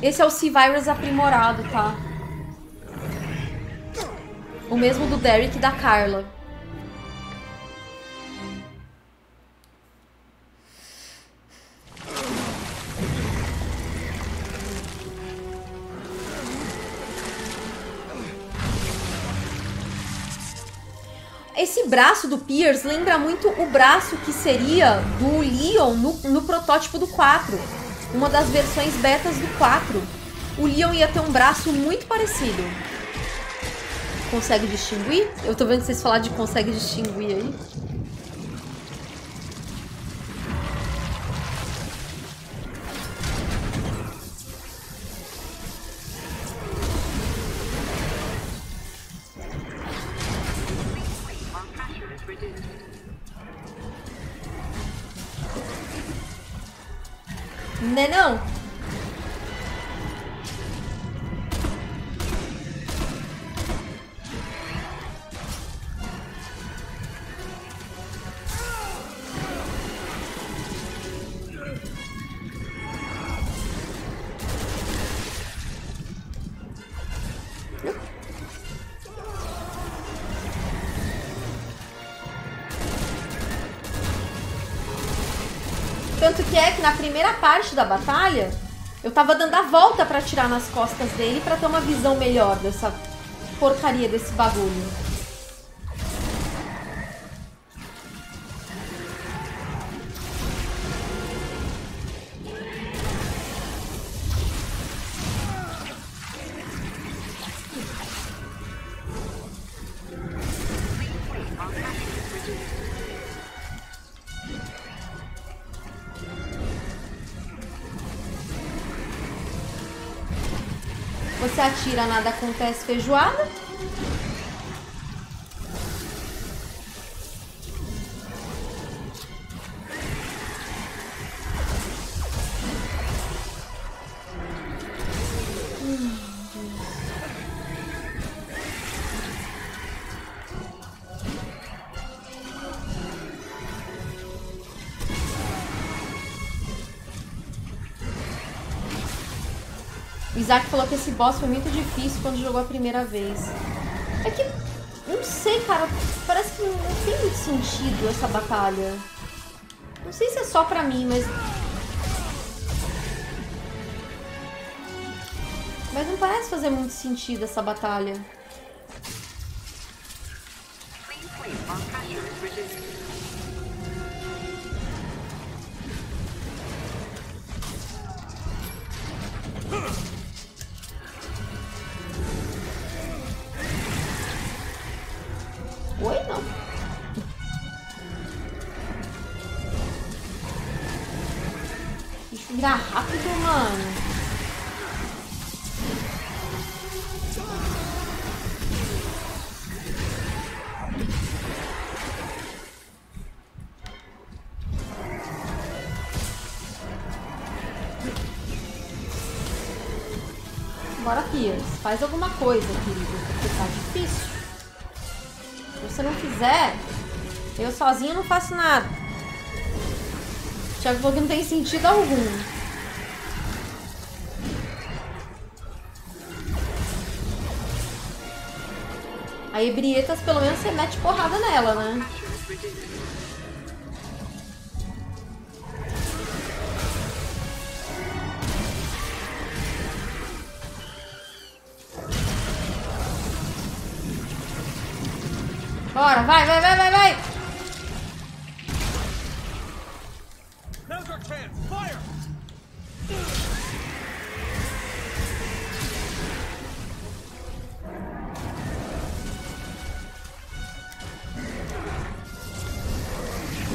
Esse é o C-Virus aprimorado, tá? O mesmo do Derek e da Carla. Esse braço do Piers lembra muito o braço que seria do Leon no, no protótipo do quatro. Uma das versões betas do quatro. O Leon ia ter um braço muito parecido. Consegue distinguir? Eu tô vendo vocês falar de consegue distinguir aí. Né não? Tanto que é que na primeira parte da batalha, eu tava dando a volta pra tirar nas costas dele pra ter uma visão melhor dessa porcaria desse bagulho. se atira, nada acontece, feijoada. Isaac falou que esse boss foi muito difícil quando jogou a primeira vez. É que, não sei, cara, parece que não tem muito sentido essa batalha. Não sei se é só pra mim, mas... Mas não parece fazer muito sentido essa batalha. Oi, não. Deixa eu virar rápido, mano. Bora, Piers. Faz alguma coisa, querido, porque tá difícil. Se você não fizer, eu sozinha não faço nada. O Thiago falou que não tem sentido algum. A Ebrietas, pelo menos, você mete porrada nela, né? Bora, vai, vai, vai, vai, vai!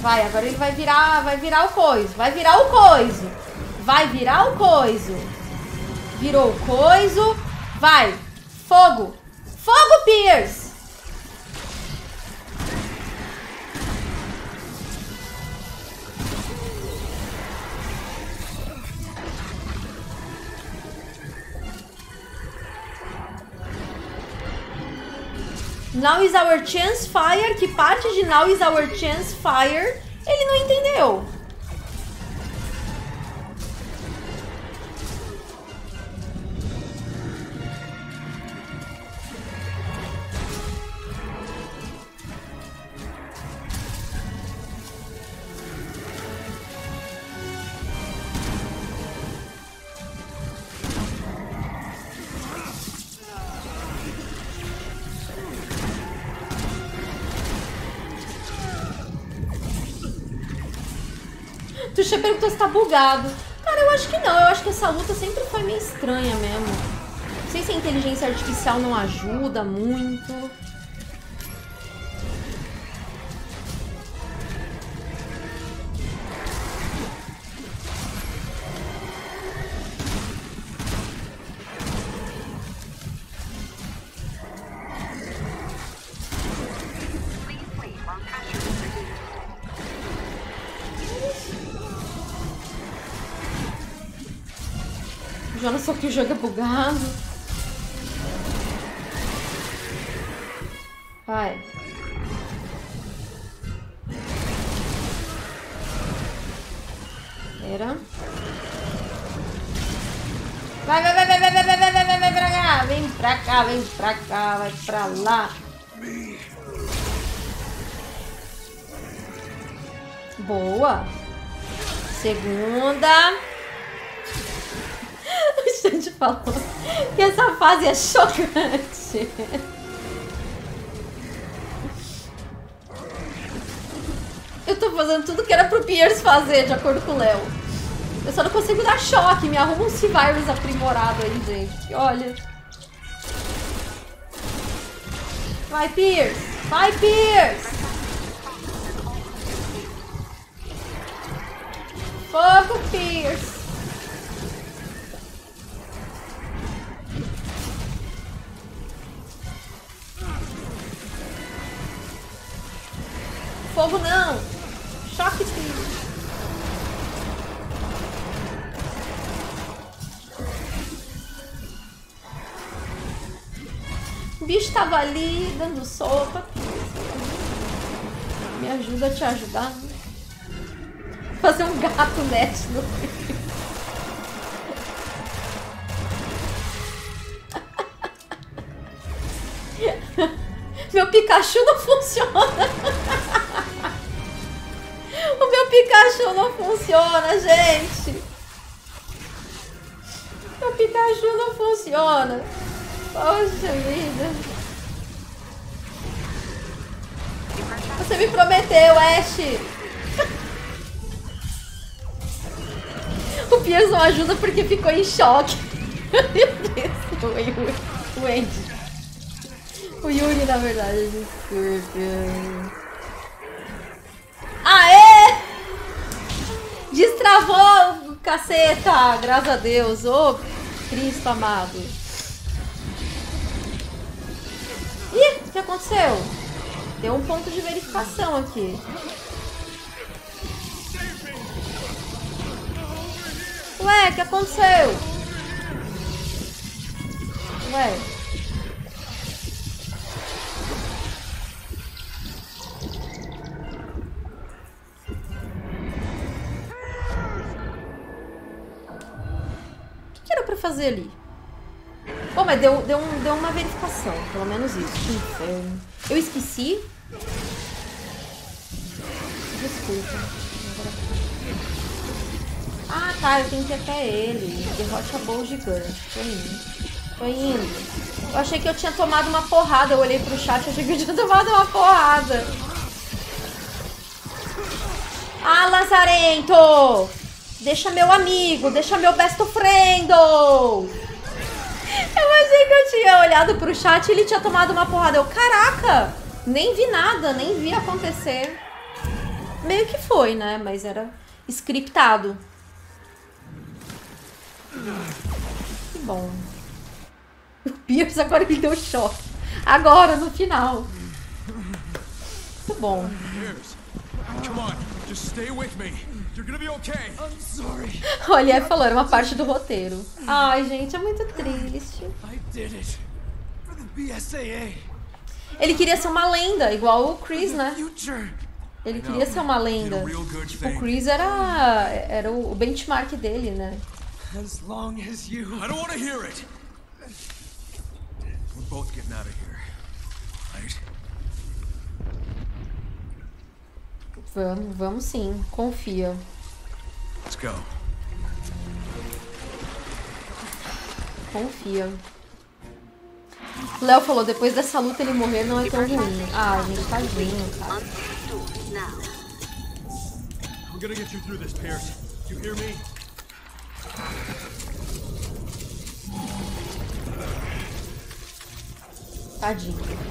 Vai, agora ele vai virar, vai virar o coiso, vai virar o coiso, vai virar o coiso. Virou o coiso, vai! Fogo! Fogo, Piers! Now is our chance fire, que parte de now is our chance fire, ele não entendeu. Você perguntou se tá bugado. Cara, eu acho que não. Eu acho que essa luta sempre foi meio estranha mesmo. Não sei se a inteligência artificial não ajuda muito. Só que o jogo é bugado. Vai. Espera. Vai, vai, vai, vai, vai, vai, vai, vai, vai, vai, vai pra cá. Vem pra cá, vem pra cá, vai pra lá. Boa. Segunda. A gente falou que essa fase é chocante. Eu tô fazendo tudo que era pro Piers fazer, de acordo com o Léo. Eu só não consigo dar choque. Me arruma um C-Virus aprimorado aí, gente. Olha. Vai, Piers! Vai, Piers! Fogo, Piers! Fogo não! Choque de luz. O bicho tava ali dando sopa. Me ajuda a te ajudar. Fazer um gato net no filho. Meu Pikachu não funciona. O meu Pikachu não funciona, gente. Meu Pikachu não funciona. Poxa vida. Você me prometeu, Ash. O Piers não ajuda porque ficou em choque. Meu Deus, o Andy. O Yuri, na verdade, desculpa. Aê! Destravou, caceta! Graças a Deus! Ô, oh, Cristo amado! Ih, o que aconteceu? Deu um ponto de verificação aqui. Ué, o que aconteceu? Ué. O que era pra fazer ali? Pô, oh, mas deu, deu, um, deu uma verificação. Pelo menos isso. Inferno. Eu esqueci. Desculpa. Ah, tá. Eu tenho que ir até ele. Derrote a bola gigante. Tô indo. Tô indo. Eu achei que eu tinha tomado uma porrada. Eu olhei pro chat e achei que eu tinha tomado uma porrada. Ah, Lazarento! Deixa meu amigo, deixa meu best friend! Eu achei que eu tinha olhado pro chat e ele tinha tomado uma porrada. Eu, caraca! Nem vi nada, nem vi acontecer. Meio que foi, né? Mas era scriptado. Que bom. O Piers agora me deu choque. Agora, no final. Muito bom. Olha, ele falou, era uma parte do roteiro. Ai, gente, é muito triste. Ele queria ser uma lenda, igual o Chris, né? Ele queria ser uma lenda. Tipo, o Chris era, era o benchmark dele, né? Vamos, vamos sim, confia. Let's go. Confia. Léo falou, depois dessa luta ele morrer não é tão ruim. Ah, gente, tadinho, cara. We're gonna get you through this, Piers. You hear me? Tadinho.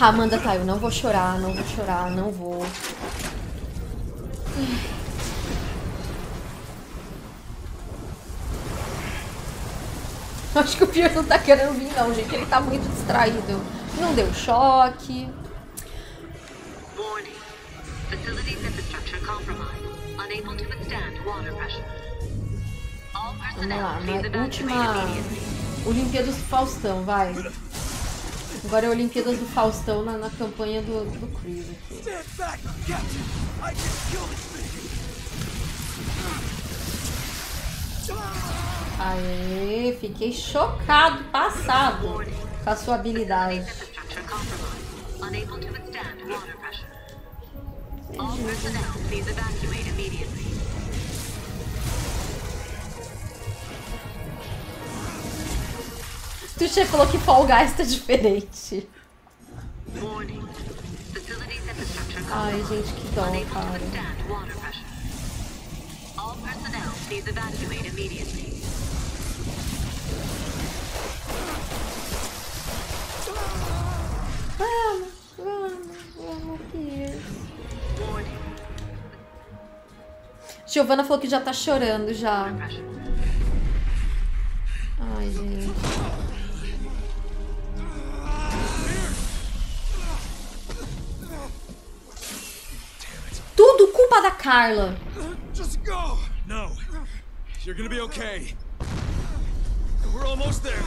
Amanda tá, eu não vou chorar, não vou chorar, não vou. Acho que o Piers não tá querendo vir não, gente. Ele tá muito distraído. Não deu choque. Warning. Facilities infrastructure compromised. Unable to withstand water pressure. All personnel please evacuate immediately. Olimpíadas do Faustão, vai. Agora é a Olimpíadas do Faustão na, na campanha do, do Chris aqui. Aê, fiquei chocado, passado com a sua habilidade. Tu já falou que Fall Guys tá diferente. Ai, gente, que dó, cara. Vamos, vamos, vamos, Piers. Giovanna falou que já tá chorando, já. Ai, gente. Carla. Just go. No. You're gonna be okay. We're almost there.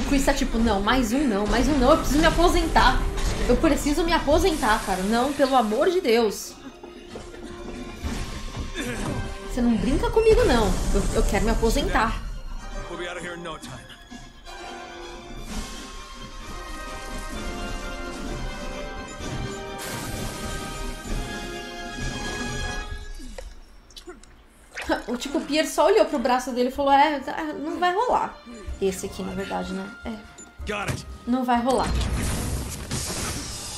O Chris tá tipo, não, mais um não, mais um não, eu preciso me aposentar. Eu preciso me aposentar, cara. Não, pelo amor de Deus. Você não brinca comigo, não. Eu, eu quero me aposentar. O tipo, o Pierre só olhou pro braço dele e falou, é, não vai rolar. Esse aqui, na verdade, né? É. Não vai rolar.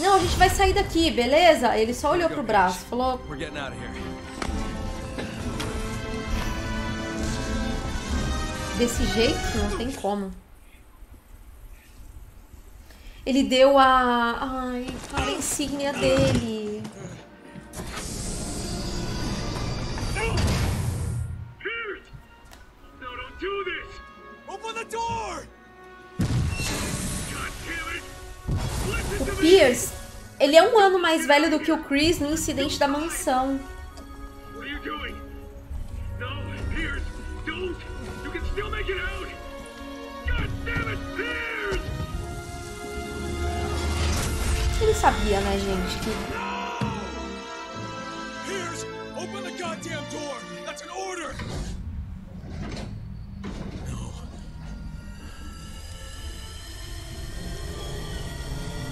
Não, a gente vai sair daqui, beleza? Ele só olhou pro braço, falou... Desse jeito, não tem como. Ele deu a... Ai, a insígnia dele. O Piers, ele é um ano mais velho do que o Chris no incidente da mansão. Ele sabia, né, gente? Que... Piers, open the goddamn door. That's an order.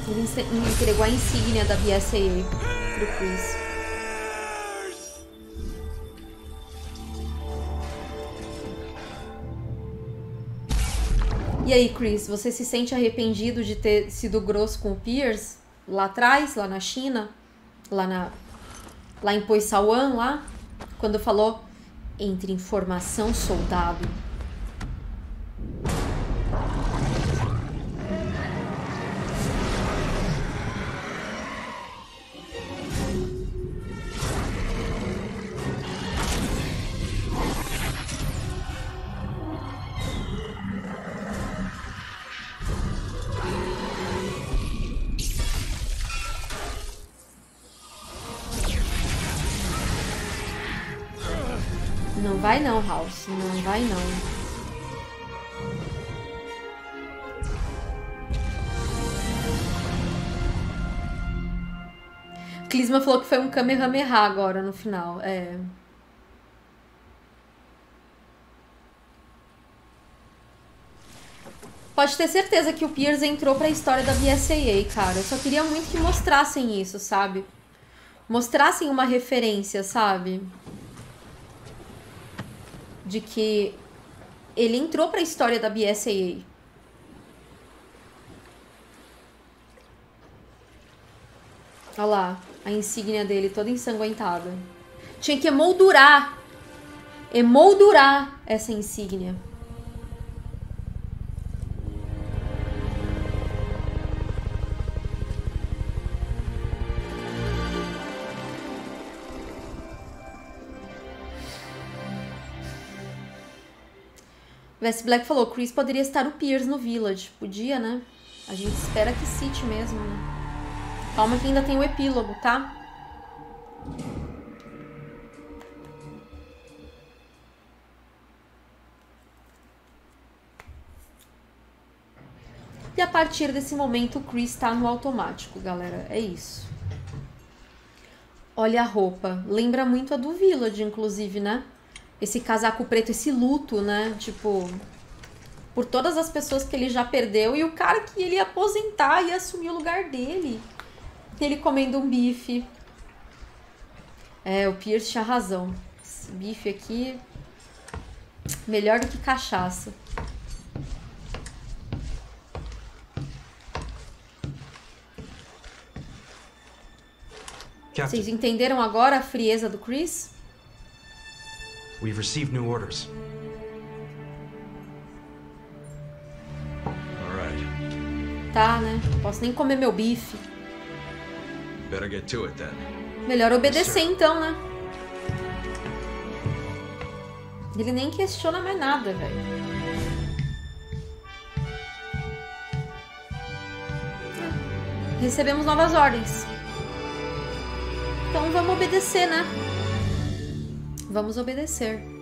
Ele entregou a insígnia da B S A A pro Chris. E aí, Chris, você se sente arrependido de ter sido grosso com o Piers? Lá atrás, lá na China? Lá na... Lá em Poissawan, lá? Quando falou... Entre informação, soldado... Não vai não, House. Não vai não. O Clisma falou que foi um Kamehameha agora no final. É. Pode ter certeza que o Piers entrou pra história da B S A A, cara. Eu só queria muito que mostrassem isso, sabe? Mostrassem uma referência, sabe? De que ele entrou para a história da B S A A. Olha lá, a insígnia dele toda ensanguentada. Tinha que emoldurar, emoldurar essa insígnia. West Black falou, Chris poderia estar o Piers no Village. Podia, né? A gente espera que cite mesmo, né? Calma que ainda tem o epílogo, tá? E a partir desse momento, o Chris tá no automático, galera. É isso. Olha a roupa. Lembra muito a do Village, inclusive, né? Esse casaco preto, esse luto, né? Tipo, por todas as pessoas que ele já perdeu e o cara que ele ia aposentar e assumir o lugar dele. Ele comendo um bife. É, o Piers tinha razão. Esse bife aqui, melhor do que cachaça. Vocês entenderam agora a frieza do Chris? We've received new orders. All right. Tá, né? Não posso nem comer meu bife. Better get to it then. Melhor obedecer então, né? Ele nem questiona mais nada, velho. recebemos novas ordens. Então vamos obedecer, né? Vamos obedecer.